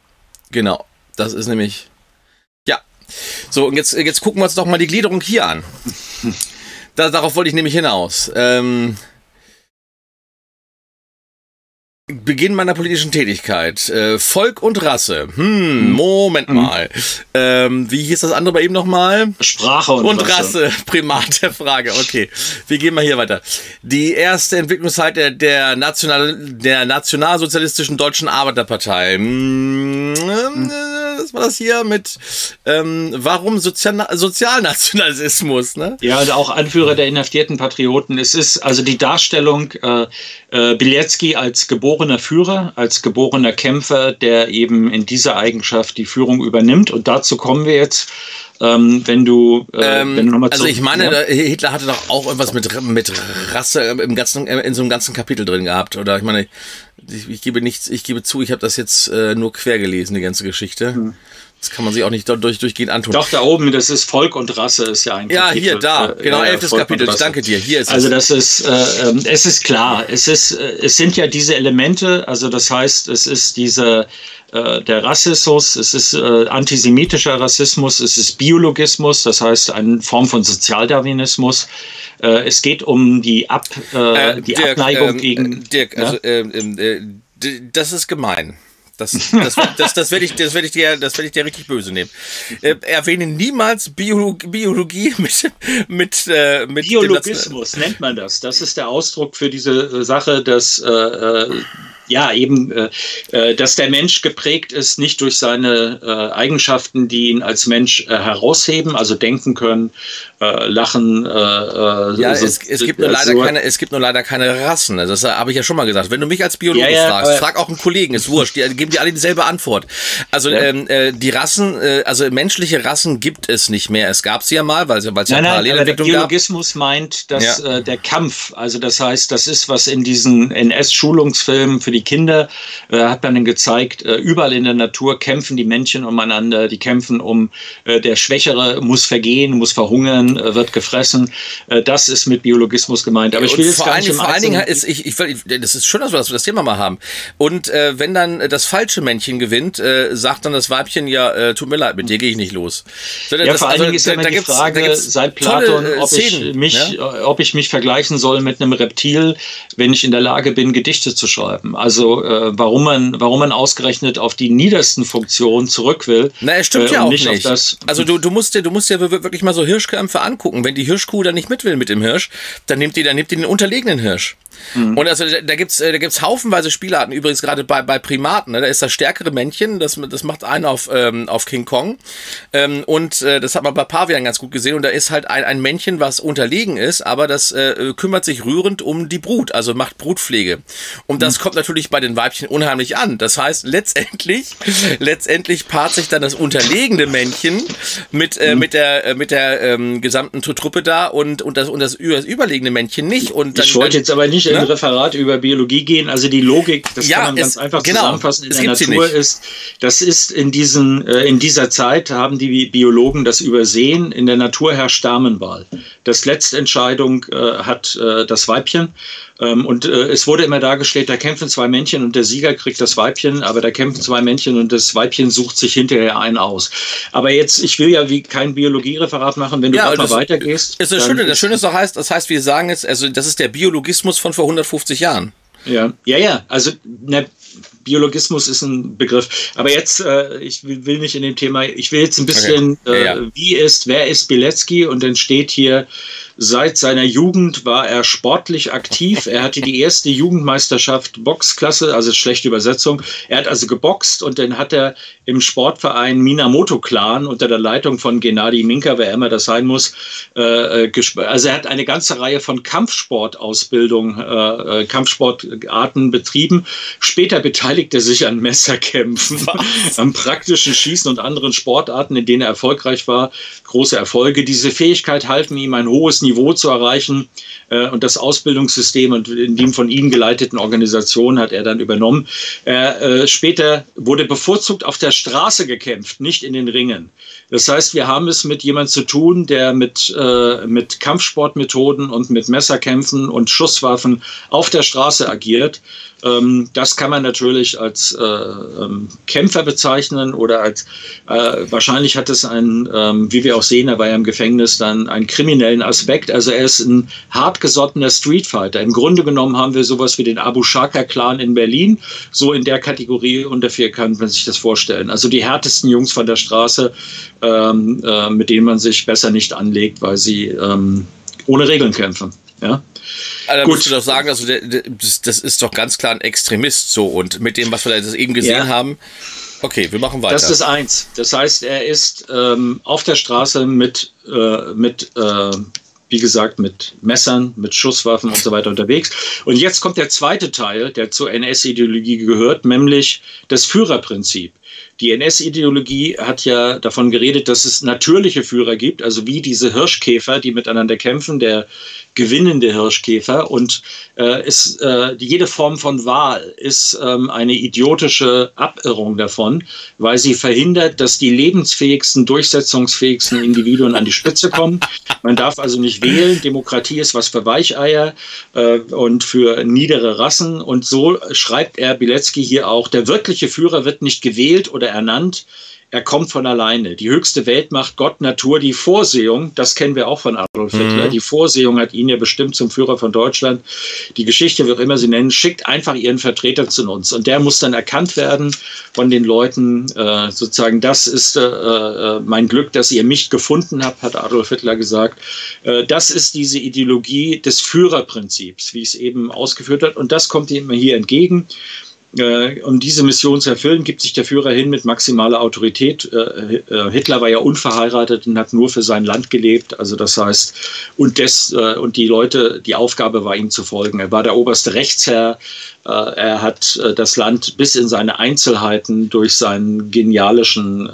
genau. Das ist nämlich... Ja. So, und jetzt gucken wir uns doch mal die Gliederung hier an. Darauf wollte ich nämlich hinaus. Beginn meiner politischen Tätigkeit. Volk und Rasse. Moment mal. Wie hieß das andere bei ihm nochmal? Sprache und Rasse. Primat der Frage. Okay, wir gehen mal hier weiter. Die erste Entwicklungszeit der nationalsozialistischen Deutschen Arbeiterpartei. Was war das hier mit warum Sozialnationalismus? Ne? Ja, also auch Anführer der inhaftierten Patrioten. Es ist also die Darstellung Biletsky als geborener Führer, als geborener Kämpfer, der eben in dieser Eigenschaft die Führung übernimmt. Und dazu kommen wir jetzt. Wenn du nochmal zurück, also ich meine, ja? Hitler hatte doch auch irgendwas mit Rasse in so einem ganzen Kapitel drin gehabt, oder? Ich meine, ich gebe zu, ich habe das jetzt nur quer gelesen, die ganze Geschichte. Das kann man sich auch nicht durchgehend antun. Doch, da oben, das ist Volk und Rasse, ist ja ein Kapitel. Ja, hier, da, genau, 11. Kapitel, ich danke dir. Hier ist also das ist, es ist klar, es sind ja diese Elemente, also das heißt, es ist der Rassismus, es ist antisemitischer Rassismus, es ist Biologismus, das heißt eine Form von Sozialdarwinismus. Es geht um die Abneigung gegen... Dirk, also, das ist gemein. Das werde ich dir richtig böse nehmen. Erwähne niemals Biologie mit Biologismus nennt man das. Das ist der Ausdruck für diese Sache, dass dass der Mensch geprägt ist, nicht durch seine Eigenschaften, die ihn als Mensch herausheben, also denken können, lachen. Es gibt nur leider keine Rassen. Das habe ich ja schon mal gesagt. Wenn du mich als Biologen fragst, frag auch einen Kollegen, ist wurscht, die geben dir alle dieselbe Antwort. Also die Rassen, also menschliche Rassen gibt es nicht mehr. Es gab sie ja mal, weil es ja Parallelentwicklung gab. Der Biologismus meint, dass der Kampf, also das heißt, das ist, was in diesen NS-Schulungsfilmen für die Kinder, hat man dann gezeigt, überall in der Natur kämpfen die Menschen umeinander, die kämpfen um, der Schwächere muss vergehen, muss verhungern, wird gefressen. Das ist mit Biologismus gemeint. Aber ich will jetzt gar nicht vor allen Dingen, das ist schön, dass wir das Thema mal haben. Und wenn dann das falsche Männchen gewinnt, sagt dann das Weibchen, ja, tut mir leid, mit dir gehe ich nicht los. Ja, das, vor allen Dingen ist immer die Frage, seit Platon, ob ich mich vergleichen soll mit einem Reptil, wenn ich in der Lage bin, Gedichte zu schreiben. Also warum man ausgerechnet auf die niedersten Funktionen zurück will. Na, es stimmt ja auch nicht. Also du musst dir wirklich mal so Hirschkämpfe angucken. Wenn die Hirschkuh dann nicht mit will mit dem Hirsch, dann nimmt die den unterlegenen Hirsch. Mhm. Und also da gibt's haufenweise Spielarten, übrigens gerade bei Primaten, ne? Da ist das stärkere Männchen, das macht einen auf King Kong, und das hat man bei Pavian ganz gut gesehen, und da ist halt ein Männchen, was unterlegen ist, aber das kümmert sich rührend um die Brut, also macht Brutpflege, und das kommt natürlich bei den Weibchen unheimlich an. Das heißt, letztendlich paart sich dann das unterlegene Männchen mit der gesamten Truppe da, und das überlegene Männchen nicht. Und dann, ich wollte jetzt aber nicht in ein Referat über Biologie gehen, also die Logik, das kann man ganz einfach zusammenfassen, in der Natur ist, das ist in dieser Zeit, haben die Biologen das übersehen, in der Natur herrscht Damenwahl. Das Letztentscheidung hat das Weibchen, und es wurde immer dargestellt, da kämpfen zwei Männchen und der Sieger kriegt das Weibchen, aber da kämpfen zwei Männchen und das Weibchen sucht sich hinterher einen aus. Aber jetzt, ich will ja kein Biologiereferat machen, wenn du mal weitergehst. Das Schöne ist doch, das heißt, wir sagen jetzt, also das ist der Biologismus von vor 150 Jahren. Ja, also Biologismus ist ein Begriff. Aber jetzt, ich will jetzt ein bisschen, wer ist Biletsky? Und dann steht hier, seit seiner Jugend war er sportlich aktiv. Er hatte die erste Jugendmeisterschaft Boxklasse, also schlechte Übersetzung. Er hat also geboxt, und dann hat er im Sportverein Minamoto Clan unter der Leitung von Gennady Minka, wer immer das sein muss, also er hat eine ganze Reihe von Kampfsportarten betrieben. Später beteiligt er sich an Messerkämpfen, am praktischen Schießen und anderen Sportarten, in denen er erfolgreich war. Große Erfolge. Diese Fähigkeit halfen ihm, ein hohes Niveau zu erreichen, und das Ausbildungssystem und in dem von ihm geleiteten Organisation hat er dann übernommen. Später wurde bevorzugt auf der Straße gekämpft, nicht in den Ringen. Das heißt, wir haben es mit jemandem zu tun, der mit Kampfsportmethoden und mit Messerkämpfen und Schusswaffen auf der Straße agiert. Das kann man natürlich als Kämpfer bezeichnen, oder als wahrscheinlich hat es einen, wie wir auch sehen, er war ja im Gefängnis, dann einen kriminellen Aspekt. Also er ist ein hartgesottener Streetfighter. Im Grunde genommen haben wir sowas wie den Abu Shaka-Clan in Berlin. So in der Kategorie ungefähr kann man sich das vorstellen. Also die härtesten Jungs von der Straße, mit denen man sich besser nicht anlegt, weil sie ohne Regeln kämpfen. Ja. Also da musst du doch sagen, also das ist doch ganz klar ein Extremist, so, und mit dem, was wir das eben gesehen haben. Okay, wir machen weiter. Das ist eins. Das heißt, er ist auf der Straße wie gesagt, mit Messern, mit Schusswaffen und so weiter unterwegs. Und jetzt kommt der zweite Teil, der zur NS-Ideologie gehört, nämlich das Führerprinzip. Die NS-Ideologie hat ja davon geredet, dass es natürliche Führer gibt, also wie diese Hirschkäfer, die miteinander kämpfen, der gewinnende Hirschkäfer. Und jede Form von Wahl ist eine idiotische Abirrung davon, weil sie verhindert, dass die lebensfähigsten, durchsetzungsfähigsten Individuen an die Spitze kommen. Man darf also nicht wählen. Demokratie ist was für Weicheier und für niedere Rassen. Und so schreibt er, Biletsky, hier auch, der wirkliche Führer wird nicht gewählt oder ernannt, er kommt von alleine. Die höchste Weltmacht, Gott, Natur, die Vorsehung, das kennen wir auch von Adolf Hitler, die Vorsehung hat ihn ja bestimmt zum Führer von Deutschland, die Geschichte, wie auch immer sie nennen, schickt einfach ihren Vertreter zu uns, und der muss dann erkannt werden von den Leuten, sozusagen, das ist mein Glück, dass ihr mich gefunden habt, hat Adolf Hitler gesagt. Das ist diese Ideologie des Führerprinzips, wie ich es eben ausgeführt habe, und das kommt ihm hier entgegen. Um diese Mission zu erfüllen, gibt sich der Führer hin mit maximaler Autorität. Hitler war ja unverheiratet und hat nur für sein Land gelebt. Also das heißt, und die Leute, die Aufgabe war, ihm zu folgen. Er war der oberste Rechtsherr. Er hat das Land bis in seine Einzelheiten durch seinen genialischen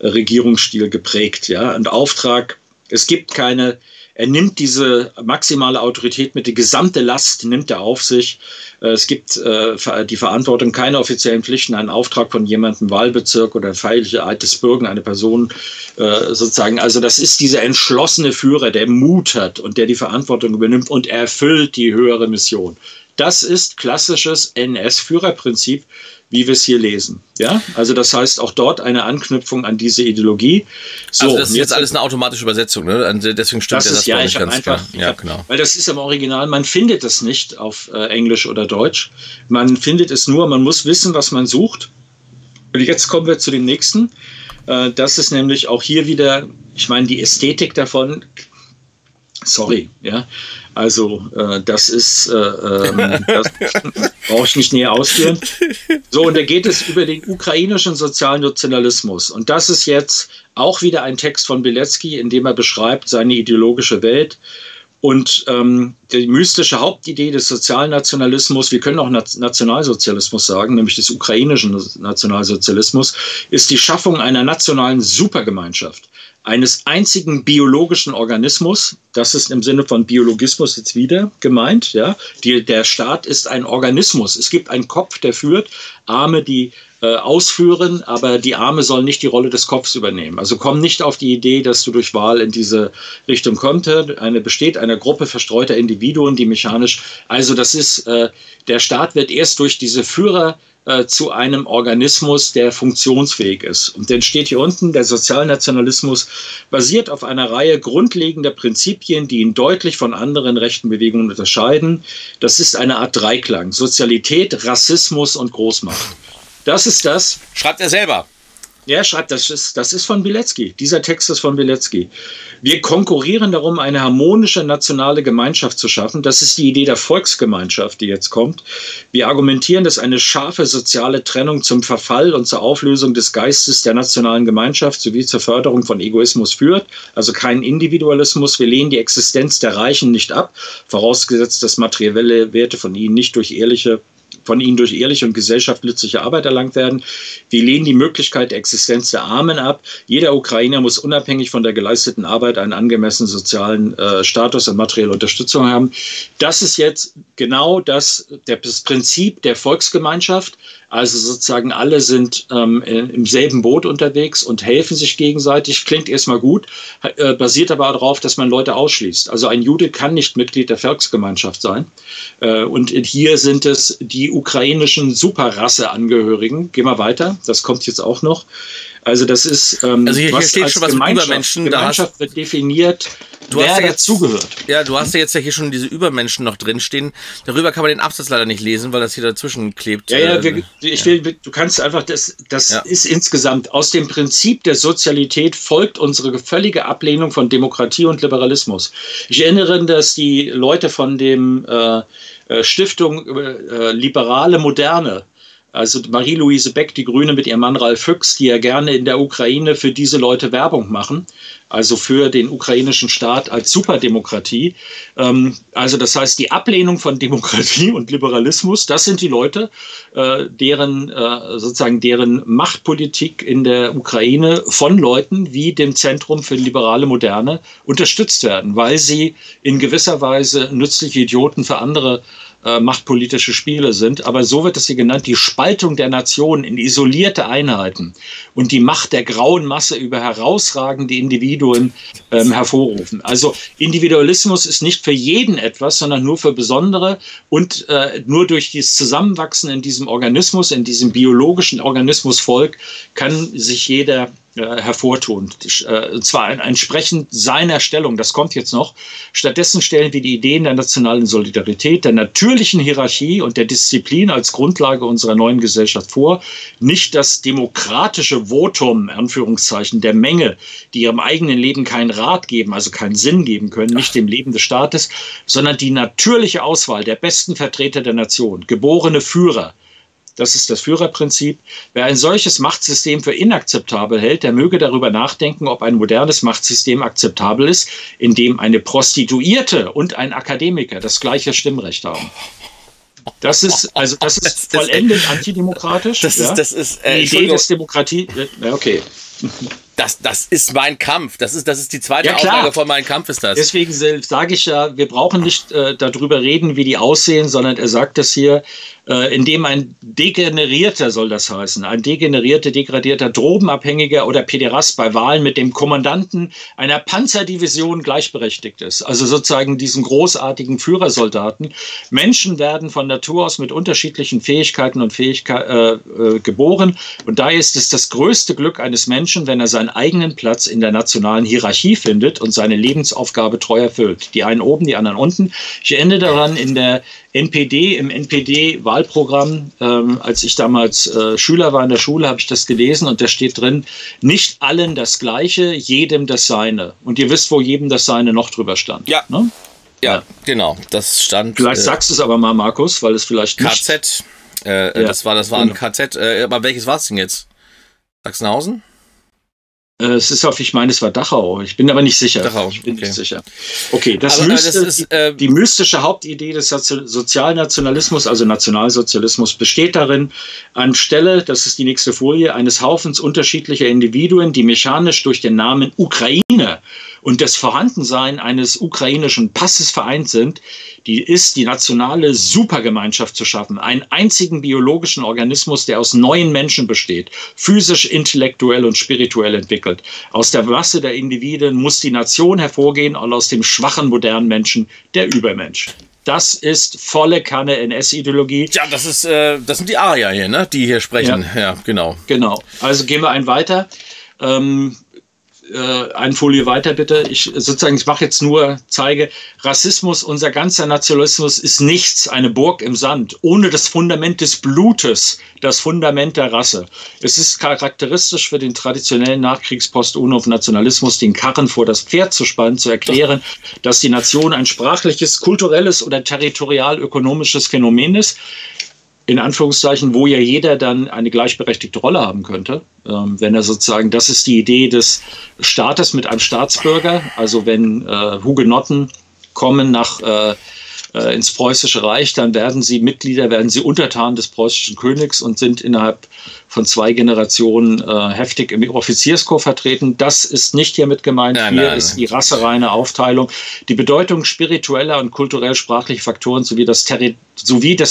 Regierungsstil geprägt. Ja, und Auftrag, es gibt keine Er nimmt diese maximale Autorität mit, die gesamte Last nimmt er auf sich. Es gibt die Verantwortung, keine offiziellen Pflichten, einen Auftrag von jemandem, Wahlbezirk oder feierliche Eid des Bürgen, eine Person sozusagen. Also das ist dieser entschlossene Führer, der Mut hat und der die Verantwortung übernimmt und erfüllt die höhere Mission. Das ist klassisches NS-Führerprinzip, wie wir es hier lesen. Ja? Also das heißt auch dort eine Anknüpfung an diese Ideologie. So, also das ist jetzt alles eine automatische Übersetzung, ne? Deswegen stimmt das ja nicht ganz klar. Ja, genau. Weil das ist im Original, man findet es nicht auf Englisch oder Deutsch. Man findet es nur, man muss wissen, was man sucht. Und jetzt kommen wir zu dem nächsten. Das ist nämlich auch hier wieder, ich meine, die Ästhetik davon, sorry, ja, also das ist, das brauche ich nicht näher ausführen. So, und da geht es über den ukrainischen sozialen Nationalismus. Und das ist jetzt auch wieder ein Text von Biletsky, in dem er beschreibt seine ideologische Welt und die mystische Hauptidee des Sozialnationalismus, wir können auch Nationalsozialismus sagen, nämlich des ukrainischen Nationalsozialismus, ist die Schaffung einer nationalen Supergemeinschaft, eines einzigen biologischen Organismus, das ist im Sinne von Biologismus jetzt wieder gemeint, ja, der Staat ist ein Organismus, es gibt einen Kopf, der führt, Arme, die ausführen, aber die Arme sollen nicht die Rolle des Kopfs übernehmen. Also komm nicht auf die Idee, dass du durch Wahl in diese Richtung kommst. Eine besteht einer Gruppe verstreuter Individuen, die mechanisch, also das ist, der Staat wird erst durch diese Führer zu einem Organismus, der funktionsfähig ist. Und dann steht hier unten, der Sozialnationalismus basiert auf einer Reihe grundlegender Prinzipien, die ihn deutlich von anderen rechten Bewegungen unterscheiden. Das ist eine Art Dreiklang. Sozialität, Rassismus und Großmacht. Das ist das. Schreibt er selber. Ja, schreibt, das ist von Biletsky. Dieser Text ist von Biletsky. Wir konkurrieren darum, eine harmonische nationale Gemeinschaft zu schaffen. Das ist die Idee der Volksgemeinschaft, die jetzt kommt. Wir argumentieren, dass eine scharfe soziale Trennung zum Verfall und zur Auflösung des Geistes der nationalen Gemeinschaft sowie zur Förderung von Egoismus führt. Also kein Individualismus. Wir lehnen die Existenz der Reichen nicht ab, vorausgesetzt, dass materielle Werte von ihnen durch ehrliche und gesellschaftliche Arbeit erlangt werden. Wir lehnen die Möglichkeit der Existenz der Armen ab. Jeder Ukrainer muss unabhängig von der geleisteten Arbeit einen angemessenen sozialen Status und materielle Unterstützung haben. Das ist jetzt genau das Prinzip der Volksgemeinschaft. Also sozusagen alle sind im selben Boot unterwegs und helfen sich gegenseitig. Klingt erstmal gut, basiert aber darauf, dass man Leute ausschließt. Also ein Jude kann nicht Mitglied der Volksgemeinschaft sein. Und hier sind es die ukrainischen Superrasse-Angehörigen. Gehen wir weiter, das kommt jetzt auch noch. Also das ist, also hier steht als schon was über Menschen. Gemeinschaft wird definiert, wer dazugehört. Ja, du hast ja jetzt hier schon diese Übermenschen noch drinstehen. Darüber kann man den Absatz leider nicht lesen, weil das hier dazwischen klebt. Ja, ja, du kannst einfach, das ist insgesamt, aus dem Prinzip der Sozialität folgt unsere völlige Ablehnung von Demokratie und Liberalismus. Ich erinnere, dass die Leute von dem Stiftung Liberale Moderne, also Marie-Louise Beck, die Grüne, mit ihrem Mann Ralf Füchs, die ja gerne in der Ukraine für diese Leute Werbung machen, also für den ukrainischen Staat als Superdemokratie. Also das heißt, die Ablehnung von Demokratie und Liberalismus, das sind die Leute, deren Machtpolitik in der Ukraine von Leuten wie dem Zentrum für Liberale Moderne unterstützt werden, weil sie in gewisser Weise nützliche Idioten für andere machtpolitische Spiele sind, aber so wird es hier genannt, die Spaltung der Nationen in isolierte Einheiten und die Macht der grauen Masse über herausragende Individuen hervorrufen. Also Individualismus ist nicht für jeden etwas, sondern nur für Besondere und nur durch dieses Zusammenwachsen in diesem Organismus, in diesem biologischen Organismusvolk, kann sich jeder hervortun, und zwar entsprechend seiner Stellung, das kommt jetzt noch. Stattdessen stellen wir die Ideen der nationalen Solidarität, der natürlichen Hierarchie und der Disziplin als Grundlage unserer neuen Gesellschaft vor. Nicht das demokratische Votum, Anführungszeichen, der Menge, die ihrem eigenen Leben keinen Rat geben, also keinen Sinn geben können, nicht dem Leben des Staates, sondern die natürliche Auswahl der besten Vertreter der Nation, geborene Führer. Das ist das Führerprinzip. Wer ein solches Machtsystem für inakzeptabel hält, der möge darüber nachdenken, ob ein modernes Machtsystem akzeptabel ist, in dem eine Prostituierte und ein Akademiker das gleiche Stimmrecht haben. Das ist vollendet antidemokratisch. Das ist die Idee des Demokratie. Okay. Das ist mein Kampf. Das ist die zweite Auflage von Mein Kampf ist das. Deswegen sage ich ja, wir brauchen nicht darüber reden, wie die aussehen, sondern er sagt das hier, indem ein degenerierter, soll das heißen, ein degenerierter, degradierter, drogenabhängiger oder Päderast bei Wahlen mit dem Kommandanten einer Panzerdivision gleichberechtigt ist. Also sozusagen diesen großartigen Führersoldaten. Menschen werden von Natur aus mit unterschiedlichen Fähigkeiten und geboren. Und daher ist es das größte Glück eines Menschen, wenn er seinen eigenen Platz in der nationalen Hierarchie findet und seine Lebensaufgabe treu erfüllt. Die einen oben, die anderen unten. Ich erinnere daran, in der NPD, im NPD-Wahlprogramm, als ich damals Schüler war in der Schule, habe ich das gelesen und da steht drin, nicht allen das Gleiche, jedem das Seine. Und ihr wisst, wo jedem das Seine noch drüber stand. Ja, ne? Ja, genau. Das stand. Vielleicht sagst du es aber mal, Markus, weil es vielleicht KZ. Das war ein KZ. Aber welches war es denn jetzt? Sachsenhausen? Es ist auf, ich meine, es war Dachau. Ich bin aber nicht sicher. Dachau, ich bin nicht sicher. Okay, die mystische Hauptidee des Sozialnationalismus, also Nationalsozialismus, besteht darin, anstelle, das ist die nächste Folie, eines Haufens unterschiedlicher Individuen, die mechanisch durch den Namen Ukraine und das Vorhandensein eines ukrainischen Passes vereint sind, die nationale Supergemeinschaft zu schaffen. Einen einzigen biologischen Organismus, der aus neuen Menschen besteht, physisch, intellektuell und spirituell entwickelt. Aus der Masse der Individuen muss die Nation hervorgehen und aus dem schwachen, modernen Menschen der Übermensch. Das ist volle Kanne NS-Ideologie. Ja, das sind die Arier hier, ne? Die hier sprechen. Ja, ja, genau. Genau. Also gehen wir einen weiter. Eine Folie weiter bitte. Ich mache jetzt nur, zeige, Rassismus, unser ganzer Nationalismus ist nichts, eine Burg im Sand, ohne das Fundament des Blutes, das Fundament der Rasse. Es ist charakteristisch für den traditionellen Nachkriegspost-UNO-Nationalismus, den Karren vor das Pferd zu spannen, zu erklären, dass die Nation ein sprachliches, kulturelles oder territorial-ökonomisches Phänomen ist, in Anführungszeichen, wo ja jeder dann eine gleichberechtigte Rolle haben könnte, wenn er sozusagen, das ist die Idee des Staates mit einem Staatsbürger, also wenn Hugenotten kommen ins Preußische Reich, dann werden sie Mitglieder, werden sie Untertanen des preußischen Königs und sind innerhalb von 2 Generationen heftig im Offizierskorps vertreten. Das ist nicht hiermit gemeint. Nein, hier ist die rassereine Aufteilung. Die Bedeutung spiritueller und kulturell-sprachlicher Faktoren sowie des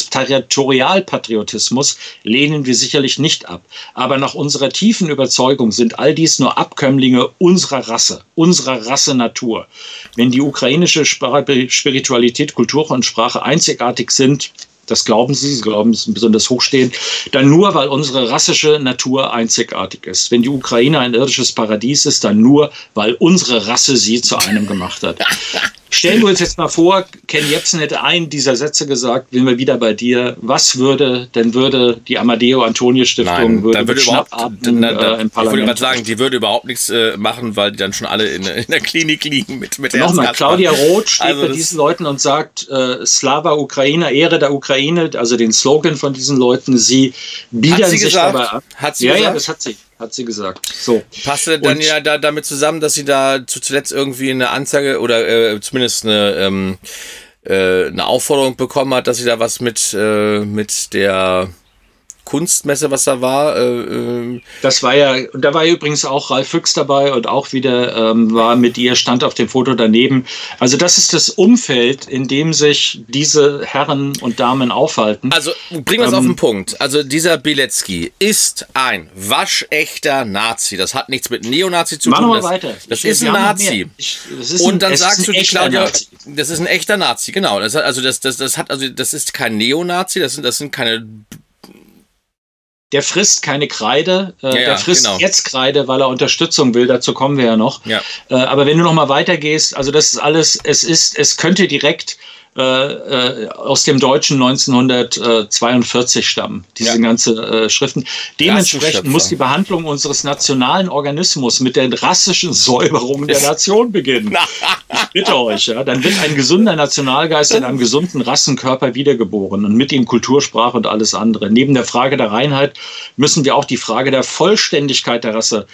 Territorialpatriotismus lehnen wir sicherlich nicht ab. Aber nach unserer tiefen Überzeugung sind all dies nur Abkömmlinge unserer Rassenatur. Wenn die ukrainische Spiritualität, Kultur und Sprache einzigartig sind, das glauben sie glauben, es ist besonders hochstehend, dann nur, weil unsere rassische Natur einzigartig ist. Wenn die Ukraine ein irdisches Paradies ist, dann nur, weil unsere Rasse sie zu einem gemacht hat. Stellen wir uns jetzt mal vor, Ken Jebsen hätte einen dieser Sätze gesagt, wenn wir wieder bei dir, was würde die Amadeo-Antonio-Stiftung mit Schnappatmen im Parlament? Ich würde mal sagen, die würde überhaupt nichts machen, weil die dann schon alle in der Klinik liegen mit der Nochmal, Claudia Roth steht bei diesen Leuten und sagt, Slava Ukraina, Ehre der Ukraine, also den Slogan von diesen Leuten, sie biedern sich dabei ab. Hat sie gesagt? Ja, das hat sie. Hat sie gesagt. So. Passte dann ja damit zusammen, dass sie da zuletzt irgendwie eine Anzeige oder zumindest eine Aufforderung bekommen hat, dass sie da was mit der Kunstmesse, was da war. Das war ja, und da war ja übrigens auch Ralf Füchs dabei und auch wieder war mit ihr, stand auf dem Foto daneben. Also das ist das Umfeld, in dem sich diese Herren und Damen aufhalten. Also bringen wir es auf den Punkt. Also dieser Biletsky ist ein waschechter Nazi. Das hat nichts mit Neonazi zu tun. Machen wir weiter. Das ist ein Nazi. Und dann sagst du, die Claudia, das ist ein echter Nazi, genau. Das hat, also das ist kein Neonazi, das sind keine. Der frisst keine Kreide, der frisst jetzt Kreide, weil er Unterstützung will, dazu kommen wir ja noch. Ja. Aber wenn du noch mal weitergehst, also das ist alles, es könnte direkt aus dem Deutschen 1942 stammen, diese ganze Schriften. Dementsprechend muss die Behandlung unseres nationalen Organismus mit der rassischen Säuberung der Nation beginnen. Ich bitte euch, ja, dann wird ein gesunder Nationalgeist in einem gesunden Rassenkörper wiedergeboren und mit ihm Kultursprache und alles andere. Neben der Frage der Reinheit müssen wir auch die Frage der Vollständigkeit der Rasse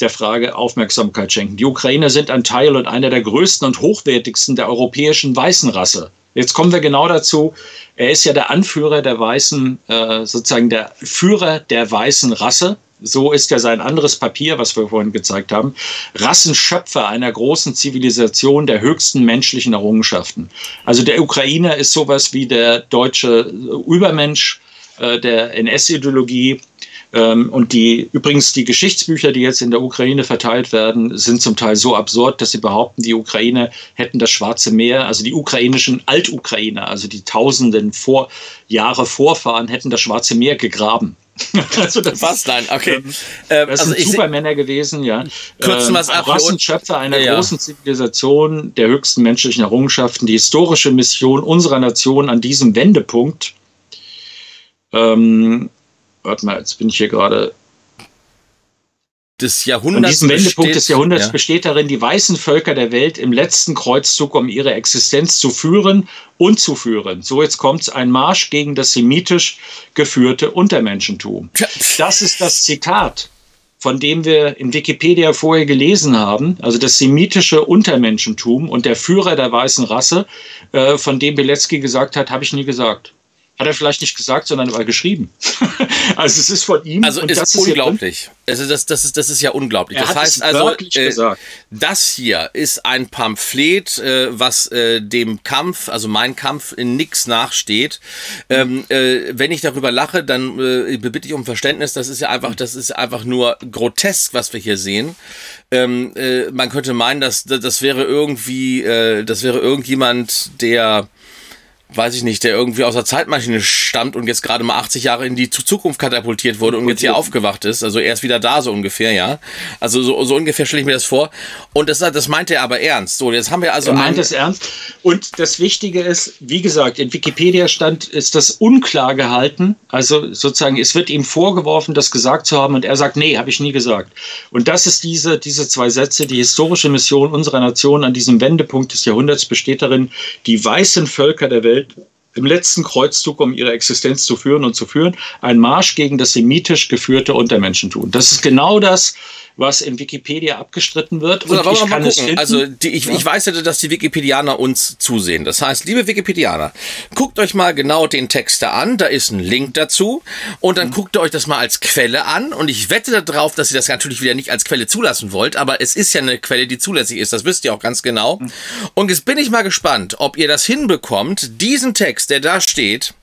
der Frage Aufmerksamkeit schenken. Die Ukrainer sind ein Teil und einer der größten und hochwertigsten der europäischen weißen Rasse. Jetzt kommen wir genau dazu. Er ist ja der Führer der weißen Rasse. so ist ja sein anderes Papier, was wir vorhin gezeigt haben, Rassenschöpfer einer großen Zivilisation der höchsten menschlichen Errungenschaften. Also der Ukrainer ist sowas wie der deutsche Übermensch der NS-Ideologie. Und übrigens die Geschichtsbücher, die jetzt in der Ukraine verteilt werden, sind zum Teil so absurd, dass sie behaupten, die Ukraine hätten das Schwarze Meer, also die ukrainischen Altukrainer, also die tausenden Vorfahren, hätten das Schwarze Meer gegraben. Also das ist, nein, okay. Das also sind Supermänner gewesen, ja. Rassenschöpfer einer großen Zivilisation der höchsten menschlichen Errungenschaften, die historische Mission unserer Nation an diesem Wendepunkt. Warte mal, jetzt bin ich hier gerade. An diesem Wendepunkt des Jahrhunderts besteht darin, die weißen Völker der Welt im letzten Kreuzzug um ihre Existenz zu führen und zu führen. So, jetzt kommt's, ein Marsch gegen das semitisch geführte Untermenschentum. Das ist das Zitat, von dem wir in Wikipedia vorher gelesen haben, also das semitische Untermenschentum und der Führer der weißen Rasse, von dem Biletsky gesagt hat, habe ich nie gesagt. Hat er vielleicht nicht gesagt, sondern war geschrieben. Also es ist von ihm. Also und das ist unglaublich. Also das ist ja unglaublich. Das heißt also, das hier ist ein Pamphlet, was dem Kampf, also mein Kampf, in nichts nachsteht. Wenn ich darüber lache, dann bitte ich um Verständnis. Das ist einfach nur grotesk, was wir hier sehen. Man könnte meinen, dass das wäre irgendjemand, der, weiß ich nicht, der irgendwie aus der Zeitmaschine stammt und jetzt gerade mal 80 Jahre in die Zukunft katapultiert wurde und jetzt hier aufgewacht ist. Also er ist wieder da, so ungefähr, ja. Also so ungefähr stelle ich mir das vor. Und das meinte er aber ernst. So, jetzt haben wir also... Er meint es ernst. Und das Wichtige ist, wie gesagt, in Wikipedia stand, ist das unklar gehalten. Also sozusagen, es wird ihm vorgeworfen, das gesagt zu haben und er sagt, nee, habe ich nie gesagt. Und das ist diese zwei Sätze, die historische Mission unserer Nation an diesem Wendepunkt des Jahrhunderts besteht darin, die weißen Völker der Welt im letzten Kreuzzug um ihre Existenz zu führen und zu führen, ein Marsch gegen das semitisch geführte Untermenschentum. Das ist genau das, was in Wikipedia abgestritten wird. Und ich kann es finden. Also ich weiß ja, dass die Wikipedianer uns zusehen. Das heißt, liebe Wikipedianer, guckt euch mal genau den Text da an. Da ist ein Link dazu. Und dann guckt ihr euch das mal als Quelle an. Und ich wette darauf, dass ihr das natürlich wieder nicht als Quelle zulassen wollt. Aber es ist ja eine Quelle, die zulässig ist. Das wisst ihr auch ganz genau. Und jetzt bin ich mal gespannt, ob ihr das hinbekommt, diesen Text, der da steht,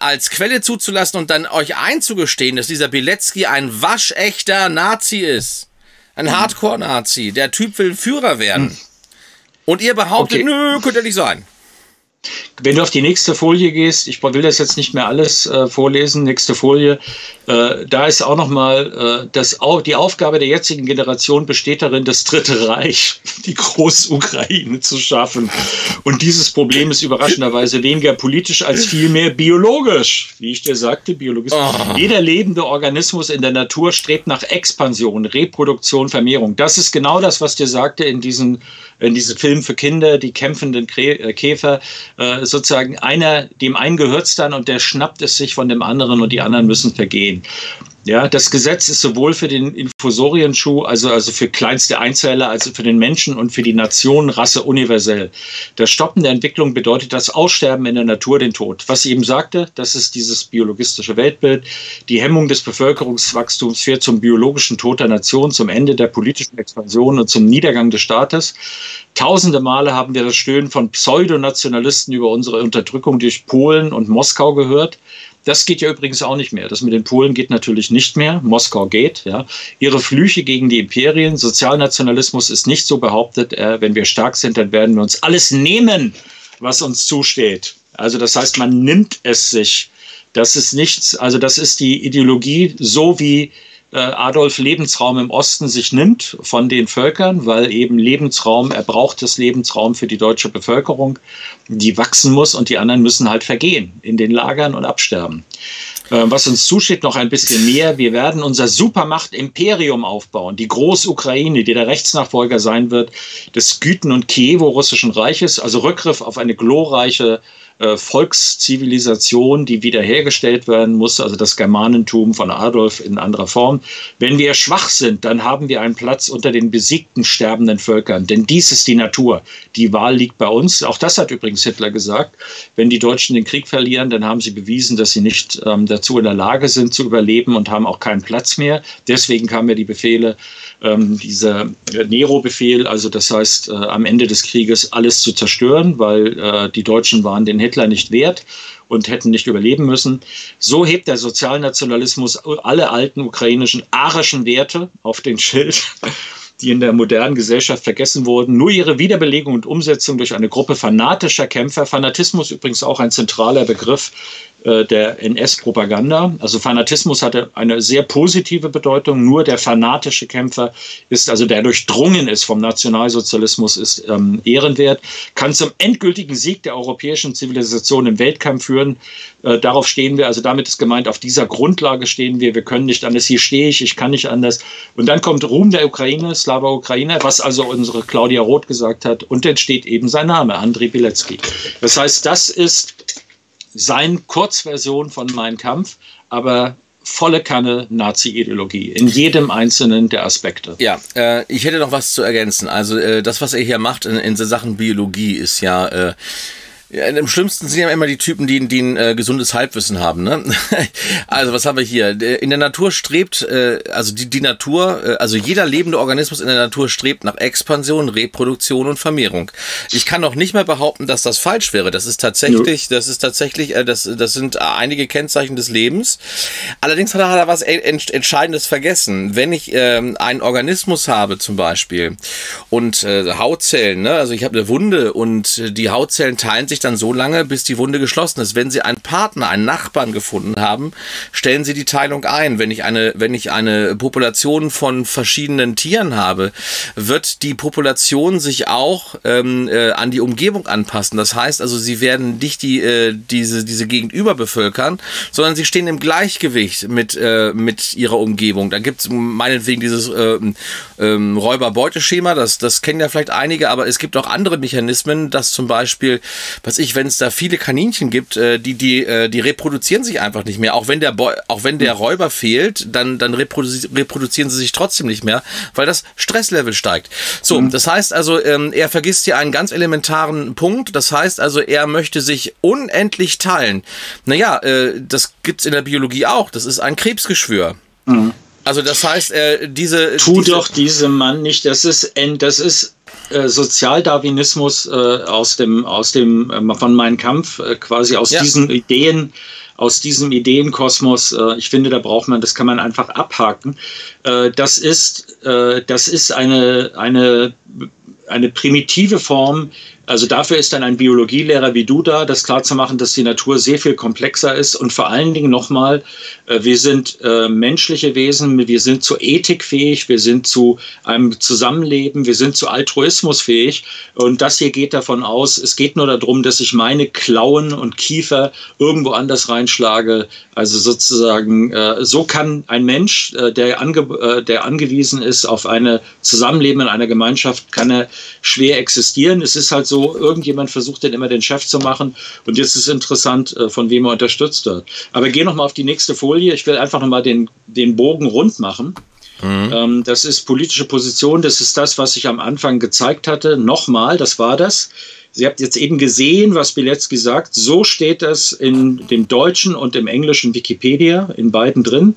als Quelle zuzulassen und dann euch einzugestehen, dass dieser Biletsky ein waschechter Nazi ist. Ein Hardcore-Nazi. Der Typ will Führer werden. Und ihr behauptet, nö, könnte nicht sein. Wenn du auf die nächste Folie gehst, ich will das jetzt nicht mehr alles vorlesen, nächste Folie, da ist auch nochmal, die Aufgabe der jetzigen Generation besteht darin, das Dritte Reich, die Großukraine, zu schaffen. Und dieses Problem ist überraschenderweise weniger politisch als vielmehr biologisch. Wie ich dir sagte, biologisch. Oh. Jeder lebende Organismus in der Natur strebt nach Expansion, Reproduktion, Vermehrung. Das ist genau das, was dir sagte in diesem Film für Kinder, die kämpfenden Käfer, sozusagen dem einen gehört es dann und der schnappt es sich von dem anderen und die anderen müssen vergehen. Ja, das Gesetz ist sowohl für den Infusorienschuh, also für kleinste Einzeller, als für den Menschen und für die Nation, Rasse universell. Das Stoppen der Entwicklung bedeutet das Aussterben in der Natur, den Tod. Was sie eben sagte, das ist dieses biologistische Weltbild. Die Hemmung des Bevölkerungswachstums führt zum biologischen Tod der Nation, zum Ende der politischen Expansion und zum Niedergang des Staates. Tausende Male haben wir das Stöhnen von Pseudonationalisten über unsere Unterdrückung durch Polen und Moskau gehört. Das geht ja übrigens auch nicht mehr. Das mit den Polen geht natürlich nicht mehr. Moskau geht. Ja. Ihre Flüche gegen die Imperien. Sozialnationalismus ist nicht so behauptet. Wenn wir stark sind, dann werden wir uns alles nehmen, was uns zusteht. Also das heißt, man nimmt es sich. Das ist nichts. Also das ist die Ideologie, so wie Adolf Lebensraum im Osten sich nimmt von den Völkern, weil eben Lebensraum, er braucht das Lebensraum für die deutsche Bevölkerung, die wachsen muss und die anderen müssen halt vergehen in den Lagern und absterben. Was uns zusteht, noch ein bisschen mehr, wir werden unser Supermacht-Imperium aufbauen, die Großukraine, die der Rechtsnachfolger sein wird, des Güten- und Kiewo-russischen Reiches, also Rückgriff auf eine glorreiche Volkszivilisation, die wiederhergestellt werden muss, also das Germanentum von Adolf in anderer Form. Wenn wir schwach sind, dann haben wir einen Platz unter den besiegten, sterbenden Völkern, denn dies ist die Natur. Die Wahl liegt bei uns. Auch das hat übrigens Hitler gesagt. Wenn die Deutschen den Krieg verlieren, dann haben sie bewiesen, dass sie nicht dazu in der Lage sind, zu überleben und haben auch keinen Platz mehr. Deswegen kamen ja die Befehle, dieser Nero-Befehl, also das heißt, am Ende des Krieges alles zu zerstören, weil die Deutschen waren den Hitler nicht wert und hätten nicht überleben müssen. So hebt der Sozialnationalismus alle alten ukrainischen arischen Werte auf den Schild, die in der modernen Gesellschaft vergessen wurden. Nur ihre Wiederbelegung und Umsetzung durch eine Gruppe fanatischer Kämpfer, Fanatismus übrigens auch ein zentraler Begriff der NS-Propaganda. Also Fanatismus hatte eine sehr positive Bedeutung. Nur der fanatische Kämpfer ist, also der durchdrungen ist vom Nationalsozialismus, ist ehrenwert, kann zum endgültigen Sieg der europäischen Zivilisation im Weltkampf führen. Darauf stehen wir, also damit ist gemeint, auf dieser Grundlage stehen wir. Wir können nicht anders, hier stehe ich, ich kann nicht anders. Und dann kommt Ruhm der Ukraine, Slava Ukraine, was also unsere Claudia Roth gesagt hat. Und entsteht eben sein Name, Andriy Biletsky. Das heißt, das ist seine Kurzversion von Mein Kampf, aber volle Kanne Nazi-Ideologie in jedem einzelnen der Aspekte. Ja, ich hätte noch was zu ergänzen. Also das, was er hier macht in Sachen Biologie, ist ja... Im schlimmsten sind ja immer die Typen, die ein gesundes Halbwissen haben. Ne? Also was haben wir hier? In der Natur strebt, also die Natur, also jeder lebende Organismus in der Natur strebt nach Expansion, Reproduktion und Vermehrung. Ich kann noch nicht mal behaupten, dass das falsch wäre. Das ist tatsächlich, ja. Das sind einige Kennzeichen des Lebens. Allerdings hat er was Entscheidendes vergessen. Wenn ich einen Organismus habe zum Beispiel und Hautzellen, ne? Also ich habe eine Wunde und die Hautzellen teilen sich dann so lange, bis die Wunde geschlossen ist. Wenn Sie einen Partner, einen Nachbarn gefunden haben, stellen Sie die Teilung ein. Wenn ich eine Population von verschiedenen Tieren habe, wird die Population sich auch an die Umgebung anpassen. Das heißt also, sie werden nicht diese Gegend überbevölkern, sondern sie stehen im Gleichgewicht mit ihrer Umgebung. Da gibt es meinetwegen dieses Räuber-Beuteschema, das kennen ja vielleicht einige, aber es gibt auch andere Mechanismen, dass zum Beispiel, wenn es da viele Kaninchen gibt, die reproduzieren sich einfach nicht mehr. Auch wenn der Räuber fehlt, dann reproduzieren sie sich trotzdem nicht mehr, weil das Stresslevel steigt. So, das heißt also, er vergisst hier einen ganz elementaren Punkt. Das heißt also, er möchte sich unendlich teilen. Naja, das gibt's in der Biologie auch. Das ist ein Krebsgeschwür. Mhm. Also das heißt, doch diesem Mann nicht, das ist Sozialdarwinismus von Mein Kampf, quasi aus diesen Ideen, aus diesem Ideenkosmos. Ich finde, da braucht man, das kann man einfach abhaken. Das ist eine primitive Form. Also dafür ist dann ein Biologielehrer wie du da, das klarzumachen, dass die Natur sehr viel komplexer ist. Und vor allen Dingen nochmal, wir sind menschliche Wesen, wir sind zu Ethik fähig, wir sind zu einem Zusammenleben, wir sind zu Altruismus fähig. Und das hier geht davon aus, es geht nur darum, dass ich meine Klauen und Kiefer irgendwo anders reinschlage. Also sozusagen, so kann ein Mensch, der angewiesen ist auf ein Zusammenleben in einer Gemeinschaft, kann er schwer existieren. Es ist halt so, irgendjemand versucht dann immer den Chef zu machen und jetzt ist interessant, von wem er unterstützt wird. Aber geh nochmal auf die nächste Folie. Ich will einfach nochmal den Bogen rund machen. Mhm. Das ist politische Position, das ist das, was ich am Anfang gezeigt hatte. Nochmal, das war das. Sie habt jetzt eben gesehen, was Biletsky sagt. So steht das in dem deutschen und im englischen Wikipedia, in beiden drin.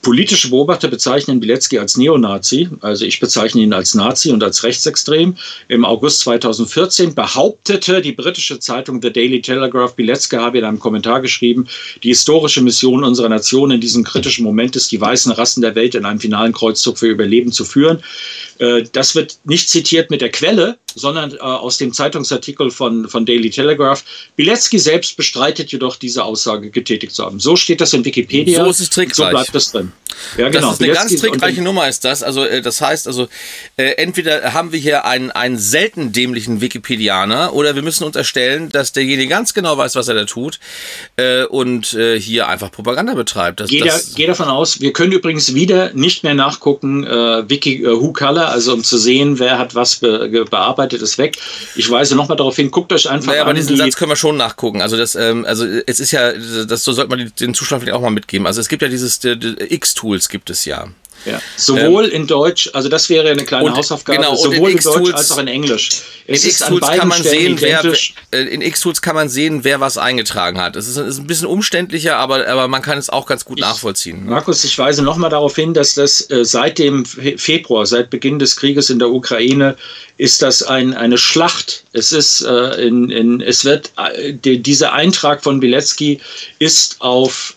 Politische Beobachter bezeichnen Biletsky als Neonazi, also ich bezeichne ihn als Nazi und als rechtsextrem. Im August 2014 behauptete die britische Zeitung The Daily Telegraph, Biletsky habe in einem Kommentar geschrieben, die historische Mission unserer Nation in diesem kritischen Moment ist, die weißen Rassen der Welt in einen finalen Kreuzzug für Überleben zu führen. Das wird nicht zitiert mit der Quelle, sondern aus dem Zeitungsartikel von Daily Telegraph. Biletsky selbst bestreitet jedoch, diese Aussage getätigt zu haben. So steht das in Wikipedia. So ist es trickreich. So bleibt das drin. Ja, genau. Das ist eine Biletsky ganz trickreiche Nummer, ist das. Also das heißt, also entweder haben wir hier einen selten dämlichen Wikipedianer oder wir müssen uns erstellen, dass derjenige ganz genau weiß, was er da tut und hier einfach Propaganda betreibt. Geh davon aus, wir können übrigens wieder nicht mehr nachgucken, Wiki Who Color, also um zu sehen, wer hat was bearbeitet. arbeitet es weg. Ich weise nochmal darauf hin, guckt euch einfach an. Aber diesen Satz können wir schon nachgucken. Also das, es ist ja, das so sollte man den Zuschauern vielleicht auch mal mitgeben. Also es gibt ja dieses X-Tools gibt es ja. Ja. Sowohl in Deutsch, also das wäre eine kleine Hausaufgabe, genau, sowohl in Deutsch als auch in Englisch. Es in X-Tools kann man sehen, wer was eingetragen hat. Es ist ein bisschen umständlicher, aber man kann es auch ganz gut nachvollziehen. Markus, ich weise nochmal darauf hin, dass das seit dem Februar, seit Beginn des Krieges in der Ukraine, ist das eine Schlacht. Es ist dieser Eintrag von Biletsky ist auf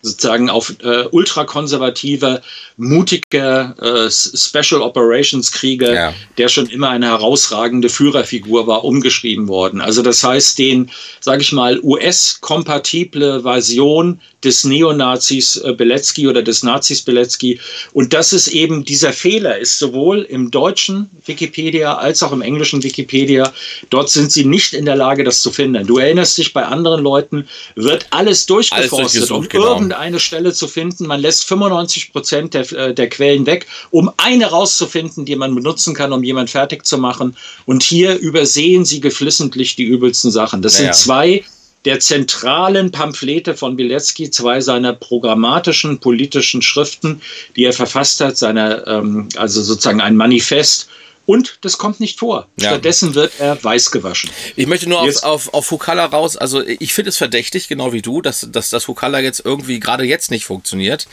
sozusagen auf ultrakonservativer, mutiger Special Operations Krieger, ja, der schon immer eine herausragende Führerfigur war, umgeschrieben worden. Also das heißt, den, sage ich mal, US-kompatible Version des Neonazis Biletsky oder des Nazis Biletsky. Und das ist eben, dieser Fehler ist sowohl im deutschen Wikipedia als auch im englischen Wikipedia. Dort sind sie nicht in der Lage, das zu finden. Du erinnerst dich, bei anderen Leuten wird alles durchgeforstet, um irgendeine Stelle zu finden. Man lässt 95% der Quellen weg, um eine rauszufinden, die man benutzen kann, um jemanden fertig zu machen. Und hier übersehen sie geflissentlich die übelsten Sachen. Das sind zwei der zentralen Pamphlete von Biletsky, zwei seiner programmatischen politischen Schriften, die er verfasst hat, also sozusagen ein Manifest. Und das kommt nicht vor. Ja. Stattdessen wird er weiß gewaschen. Ich möchte nur auf Hucalla raus. Also ich finde es verdächtig, genau wie du, dass das Hucalla jetzt irgendwie gerade jetzt nicht funktioniert.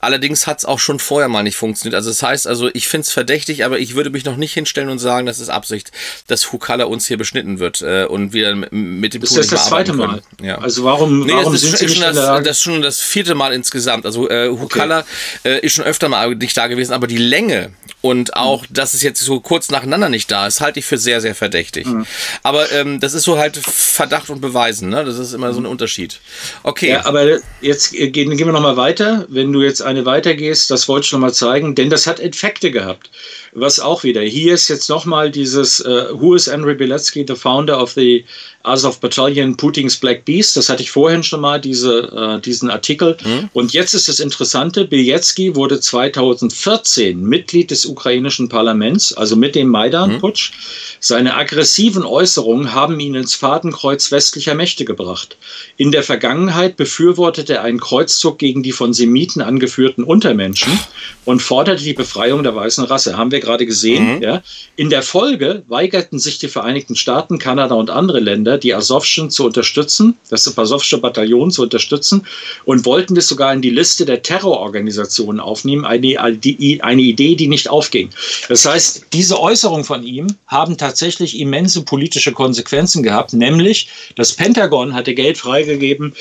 Allerdings hat es auch schon vorher mal nicht funktioniert. Also das heißt, also ich finde es verdächtig, aber ich würde mich noch nicht hinstellen und sagen, das ist Absicht, dass Hucalla uns hier beschnitten wird und wieder mit dem Publikum. Das ist das zweite Mal. Ja. Also warum sind sie nicht da? Das ist schon das vierte Mal insgesamt. Also Hucalla ist schon öfter mal nicht da gewesen, aber die Länge und auch, dass es jetzt so kurz nacheinander nicht da ist, halte ich für sehr, sehr verdächtig. Mhm. Aber das ist so halt Verdacht und Beweisen, ne? Das ist immer so ein Unterschied. Okay. Ja, aber jetzt gehen wir nochmal weiter. Wenn du jetzt eine weitergehst, das wollte ich nochmal zeigen, denn das hat Effekte gehabt. Was auch wieder. Hier ist jetzt nochmal dieses Who is Andriy Biletsky, the founder of the Azov Battalion, Putin's Black Beast. Das hatte ich vorhin schon mal, diesen Artikel. Mhm. Und jetzt ist das Interessante, Biletsky wurde 2014 Mitglied des ukrainischen Parlaments, also mit dem Maidan-Putsch. Seine aggressiven Äußerungen haben ihn ins Fadenkreuz westlicher Mächte gebracht. In der Vergangenheit befürwortete er einen Kreuzzug gegen die von Semiten angeführten Untermenschen und forderte die Befreiung der weißen Rasse. Haben wir gerade gesehen. Mhm. Ja. In der Folge weigerten sich die Vereinigten Staaten, Kanada und andere Länder, die Asowschen zu unterstützen, das Asowsche Bataillon zu unterstützen, und wollten das sogar in die Liste der Terrororganisationen aufnehmen. Eine Idee, die nicht aufging. Das heißt, diese Äußerungen von ihm haben tatsächlich immense politische Konsequenzen gehabt, nämlich das Pentagon hatte Geld freigegeben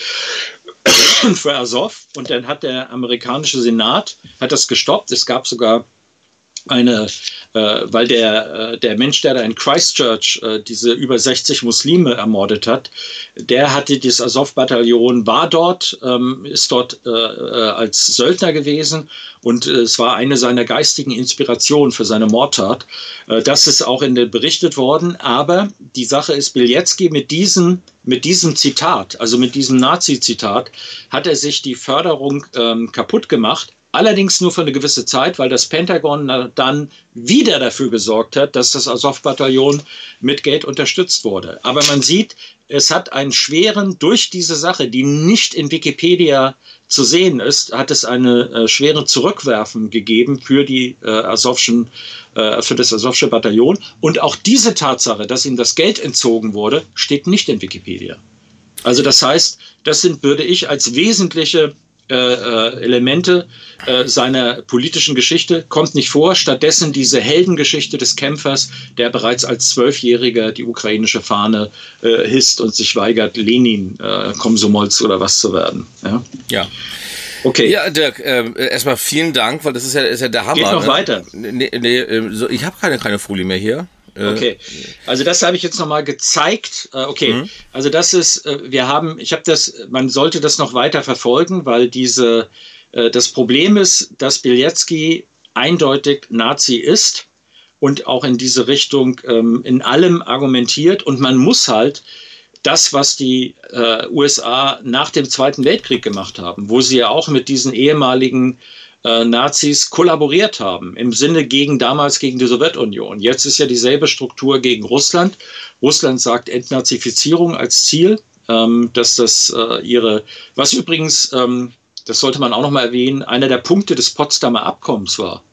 für Asow und dann hat der amerikanische Senat das gestoppt. Es gab sogar weil der Mensch, der da in Christchurch diese über 60 Muslime ermordet hat, der hatte das Asow-Bataillon, war dort, ist dort als Söldner gewesen und es war eine seiner geistigen Inspirationen für seine Mordtat. Das ist auch berichtet worden, aber die Sache ist, Biletsky mit diesem Zitat, also mit diesem Nazi-Zitat, hat er sich die Förderung kaputt gemacht. Allerdings nur für eine gewisse Zeit, weil das Pentagon dann wieder dafür gesorgt hat, dass das Asow-Bataillon mit Geld unterstützt wurde. Aber man sieht, es hat einen schweren, durch diese Sache, die nicht in Wikipedia zu sehen ist, hat es eine schwere Zurückwerfung gegeben für das Asowsche Bataillon. Und auch diese Tatsache, dass ihm das Geld entzogen wurde, steht nicht in Wikipedia. Also das heißt, das würde ich als wesentliche Elemente seiner politischen Geschichte, kommt nicht vor. Stattdessen diese Heldengeschichte des Kämpfers, der bereits als 12-Jähriger die ukrainische Fahne hisst und sich weigert, Lenin, Komsomolz oder was zu werden. Ja. Ja. Okay. Ja, Dirk, erstmal vielen Dank, weil das ist ja der Hammer. Geht noch weiter. Nee, ich habe keine Folie mehr hier. Okay, also das habe ich jetzt nochmal gezeigt. Okay, also das ist, man sollte das noch weiter verfolgen, weil das Problem ist, dass Biletsky eindeutig Nazi ist und auch in diese Richtung in allem argumentiert, und man muss halt das, was die USA nach dem Zweiten Weltkrieg gemacht haben, wo sie ja auch mit diesen ehemaligen Nazis kollaboriert haben, im Sinne damals gegen die Sowjetunion. Jetzt ist ja dieselbe Struktur gegen Russland. Russland sagt Entnazifizierung als Ziel, dass das was übrigens, das sollte man auch noch mal erwähnen, einer der Punkte des Potsdamer Abkommens war,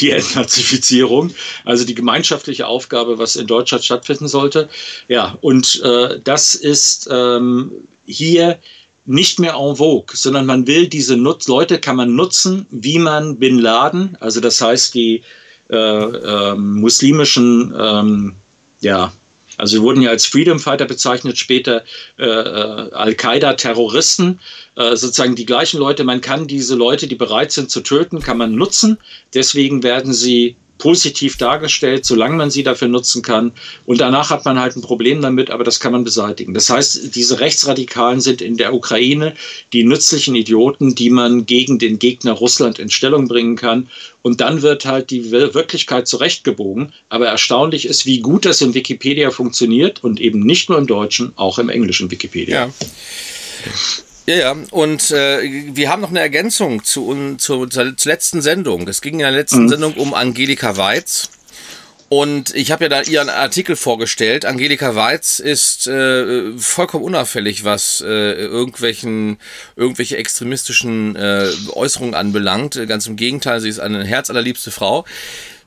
die Entnazifizierung, also die gemeinschaftliche Aufgabe, was in Deutschland stattfinden sollte. Ja, und das ist hier nicht mehr en vogue, sondern man will diese Leute kann man nutzen, wie man Bin Laden, also das heißt die muslimischen, also sie wurden ja als Freedom Fighter bezeichnet, später Al-Qaida-Terroristen, sozusagen die gleichen Leute. Man kann diese Leute, die bereit sind zu töten, kann man nutzen. Deswegen werden sie positiv dargestellt, solange man sie dafür nutzen kann. Und danach hat man halt ein Problem damit, aber das kann man beseitigen. Das heißt, diese Rechtsradikalen sind in der Ukraine die nützlichen Idioten, die man gegen den Gegner Russland in Stellung bringen kann. Und dann wird halt die Wirklichkeit zurechtgebogen. Aber erstaunlich ist, wie gut das in Wikipedia funktioniert und eben nicht nur im Deutschen, auch im englischen Wikipedia. Ja. Ja, und wir haben noch eine Ergänzung zur letzten Sendung. Es ging in der letzten Sendung um Angelika Weiz. Und ich habe ja da ihren Artikel vorgestellt. Angelika Weiz ist vollkommen unauffällig, was irgendwelche extremistischen Äußerungen anbelangt. Ganz im Gegenteil, sie ist eine herzallerliebste Frau.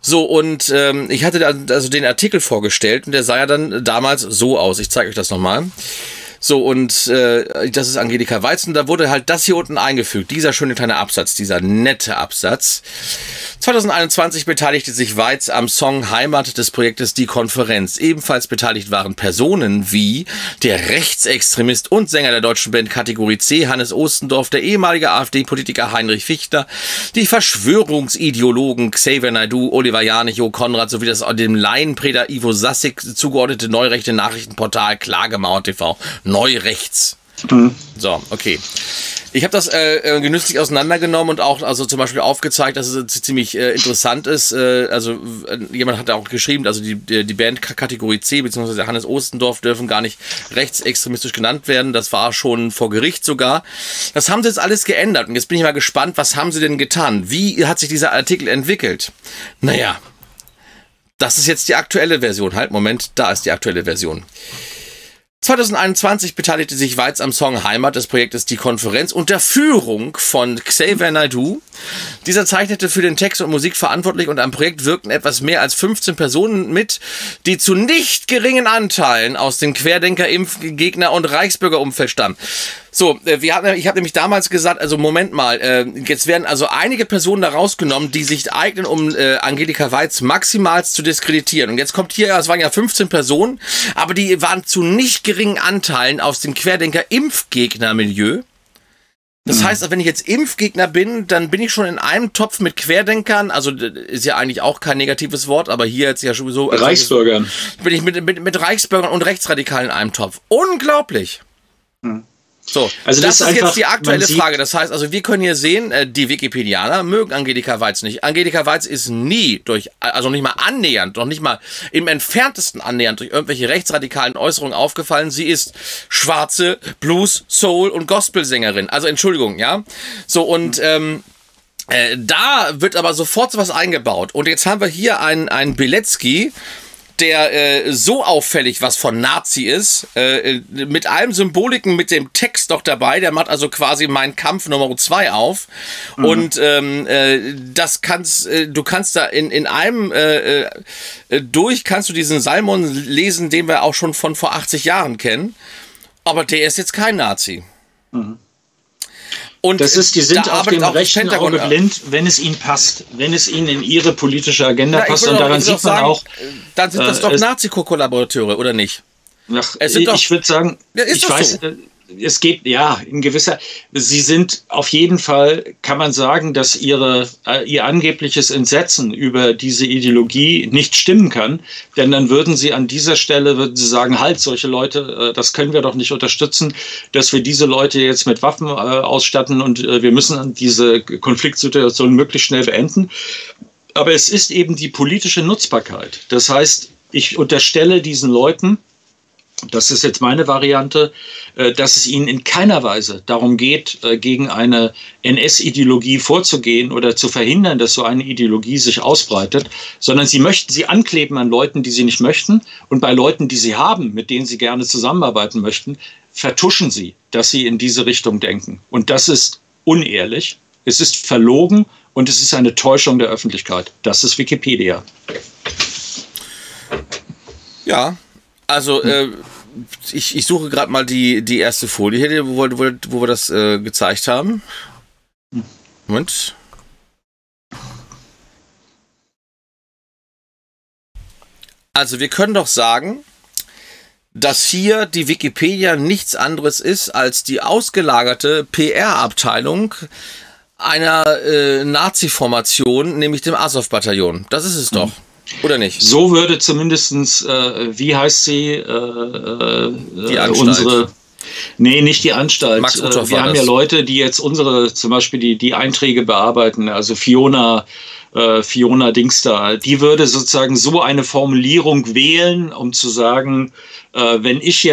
So, und ich hatte da also den Artikel vorgestellt und der sah ja dann damals so aus. Ich zeige euch das nochmal. So, und das ist Angelika Weiz. Da wurde halt das hier unten eingefügt. Dieser schöne kleine Absatz, dieser nette Absatz. 2021 beteiligte sich Weiz am Song Heimat des Projektes Die Konferenz. Ebenfalls beteiligt waren Personen wie der Rechtsextremist und Sänger der deutschen Band Kategorie C, Hannes Ostendorf, der ehemalige AfD-Politiker Heinrich Fichtner, die Verschwörungsideologen Xavier Naidoo, Oliver Janich, Jo Konrad sowie das dem Laienprediger Ivo Sassig zugeordnete neurechte Nachrichtenportal Klagemauer TV. Neurechts. So, okay. Ich habe das genüsslich auseinandergenommen und auch also zum Beispiel aufgezeigt, dass es ziemlich interessant ist. Also jemand hat auch geschrieben, also die Band Kategorie C bzw. Hannes Ostendorf dürfen gar nicht rechtsextremistisch genannt werden. Das war schon vor Gericht sogar. Das haben sie jetzt alles geändert und jetzt bin ich mal gespannt, was haben sie denn getan? Wie hat sich dieser Artikel entwickelt? Naja, das ist jetzt die aktuelle Version. Halt, Moment, da ist die aktuelle Version. 2021 beteiligte sich Weiz am Song Heimat des Projektes Die Konferenz unter Führung von Xavier Naidoo. Dieser zeichnete für den Text und Musik verantwortlich und am Projekt wirkten etwas mehr als 15 Personen mit, die zu nicht geringen Anteilen aus dem Querdenker, Impfgegner und Reichsbürgerumfeld stammen. So, ich habe nämlich damals gesagt, also Moment mal, jetzt werden also einige Personen da rausgenommen, die sich eignen, um Angelika Weiz maximal zu diskreditieren. Und jetzt kommt hier, es waren ja 15 Personen, aber die waren zu nicht geringen Anteilen aus dem Querdenker-Impfgegner-Milieu. Das heißt, wenn ich jetzt Impfgegner bin, dann bin ich schon in einem Topf mit Querdenkern, also ist ja eigentlich auch kein negatives Wort, aber hier jetzt ja sowieso... Also Reichsbürgern. Bin ich mit Reichsbürgern und Rechtsradikalen in einem Topf. Unglaublich! So, also das ist einfach, jetzt die aktuelle Frage. Das heißt, also wir können hier sehen, die Wikipedianer mögen Angelika Weiz nicht. Angelika Weiz ist nie also nicht mal annähernd, noch nicht mal im entferntesten annähernd durch irgendwelche rechtsradikalen Äußerungen aufgefallen. Sie ist schwarze Blues-, Soul- und Gospelsängerin. Also Entschuldigung, ja. So, und da wird aber sofort sowas eingebaut. Und jetzt haben wir hier einen Biletsky, der so auffällig was von Nazi ist, mit allem Symboliken, mit dem Text noch dabei, der macht also quasi Mein Kampf Nummer 2 auf. Und du kannst da in einem durch, kannst du diesen Salmon lesen, den wir auch schon von vor 80 Jahren kennen, aber der ist jetzt kein Nazi. Und das ist, die sind auf dem rechten Auge blind, wenn es ihnen passt, wenn es ihnen in ihre politische Agenda passt. Und daran sieht man auch... Dann sind das doch Nazi-Kollaborateure, oder nicht? Ach, ich würde sagen, ja, ich weiß, so. Es geht, ja, in gewisser... Sie sind auf jeden Fall, kann man sagen, dass ihr angebliches Entsetzen über diese Ideologie nicht stimmen kann. Denn dann würden sie an dieser Stelle, würden sie sagen, halt, solche Leute, das können wir doch nicht unterstützen, dass wir diese Leute jetzt mit Waffen ausstatten und wir müssen diese Konfliktsituation möglichst schnell beenden. Aber es ist eben die politische Nutzbarkeit. Das heißt, ich unterstelle diesen Leuten, das ist jetzt meine Variante, dass es ihnen in keiner Weise darum geht, gegen eine NS-Ideologie vorzugehen oder zu verhindern, dass so eine Ideologie sich ausbreitet, sondern sie möchten sie ankleben an Leuten, die sie nicht möchten, und bei Leuten, die sie haben, mit denen sie gerne zusammenarbeiten möchten, vertuschen sie, dass sie in diese Richtung denken. Und das ist unehrlich, es ist verlogen und es ist eine Täuschung der Öffentlichkeit. Das ist Wikipedia. Ja. Also ich suche gerade mal die erste Folie hier, wo wir das gezeigt haben. Moment. Also wir können doch sagen, dass hier die Wikipedia nichts anderes ist als die ausgelagerte PR-Abteilung einer Nazi-Formation, nämlich dem Asow-Bataillon. Das ist es doch. Oder nicht? So würde zumindest, wie heißt sie? Die Anstalt. Nee, nicht die Anstalt. Wir haben ja Leute, die jetzt unsere, zum Beispiel die Einträge bearbeiten, also Fiona Dings da, die würde sozusagen so eine Formulierung wählen, um zu sagen, wenn ich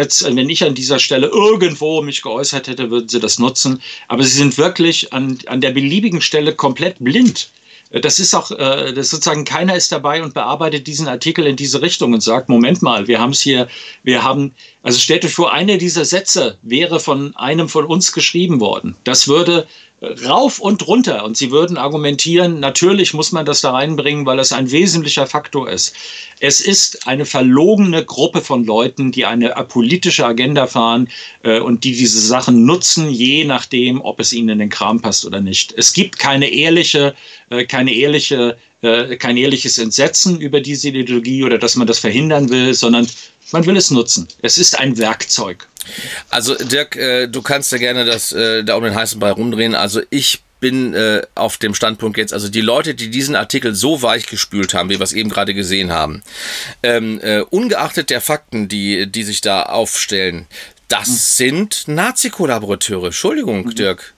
an dieser Stelle irgendwo mich geäußert hätte, würden sie das nutzen. Aber sie sind wirklich an der beliebigen Stelle komplett blind. Das ist auch, das sozusagen, keiner ist dabei und bearbeitet diesen Artikel in diese Richtung und sagt, Moment mal, also stellt euch vor, einer dieser Sätze wäre von einem von uns geschrieben worden. Das würde rauf und runter, und sie würden argumentieren, natürlich muss man das da reinbringen, weil das ein wesentlicher Faktor ist. Es ist eine verlogene Gruppe von Leuten, die eine politische Agenda fahren und die diese Sachen nutzen, je nachdem, ob es ihnen in den Kram passt oder nicht. Es gibt kein ehrliches Entsetzen über diese Ideologie oder dass man das verhindern will, sondern man will es nutzen. Es ist ein Werkzeug. Also Dirk, du kannst ja gerne das da um den heißen Brei rumdrehen. Also ich bin auf dem Standpunkt jetzt, also die Leute, die diesen Artikel so weich gespült haben, wie wir es eben gerade gesehen haben, ungeachtet der Fakten, die sich da aufstellen, das sind Nazi-Kollaborateure. Entschuldigung, Dirk.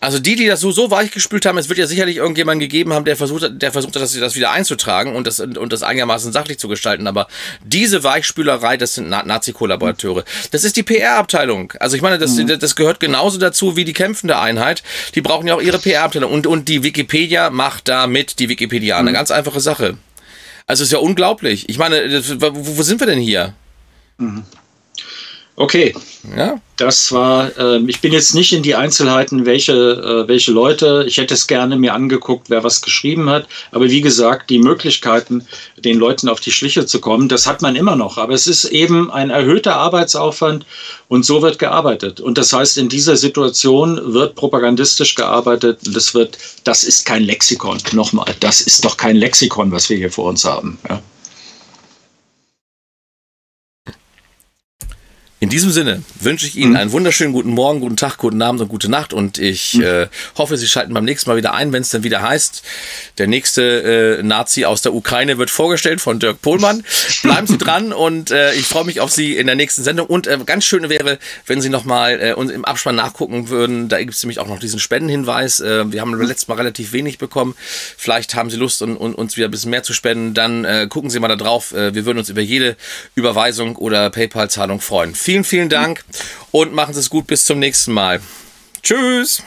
Also die das so weich gespült haben, es wird ja sicherlich irgendjemanden gegeben haben, der versucht hat, das wieder einzutragen und das einigermaßen sachlich zu gestalten. Aber diese Weichspülerei, das sind Nazi-Kollaborateure. Das ist die PR-Abteilung. Also ich meine, das gehört genauso dazu wie die kämpfende Einheit. Die brauchen ja auch ihre PR-Abteilung. Und die Wikipedia macht da mit, die Wikipedianer. Ganz einfache Sache. Also es ist ja unglaublich. Ich meine, wo sind wir denn hier? Okay, ja. Das war, ich bin jetzt nicht in die Einzelheiten, welche Leute, ich hätte es gerne mir angeguckt, wer was geschrieben hat, aber wie gesagt, die Möglichkeiten, den Leuten auf die Schliche zu kommen, das hat man immer noch, aber es ist eben ein erhöhter Arbeitsaufwand und so wird gearbeitet. Und das heißt, in dieser Situation wird propagandistisch gearbeitet, das ist kein Lexikon, nochmal, das ist doch kein Lexikon, was wir hier vor uns haben, ja. In diesem Sinne wünsche ich Ihnen einen wunderschönen guten Morgen, guten Tag, guten Abend und gute Nacht. Und ich hoffe, Sie schalten beim nächsten Mal wieder ein, wenn es dann wieder heißt, der nächste Nazi aus der Ukraine wird vorgestellt von Dirk Pohlmann. Bleiben Sie dran und ich freue mich auf Sie in der nächsten Sendung. Und ganz schön wäre, wenn Sie nochmal uns im Abspann nachgucken würden. Da gibt es nämlich auch noch diesen Spendenhinweis. Wir haben letztes Mal relativ wenig bekommen. Vielleicht haben Sie Lust, uns wieder ein bisschen mehr zu spenden. Dann gucken Sie mal da drauf. Wir würden uns über jede Überweisung oder PayPal-Zahlung freuen. Vielen Dank und machen Sie es gut. Bis zum nächsten Mal. Tschüss.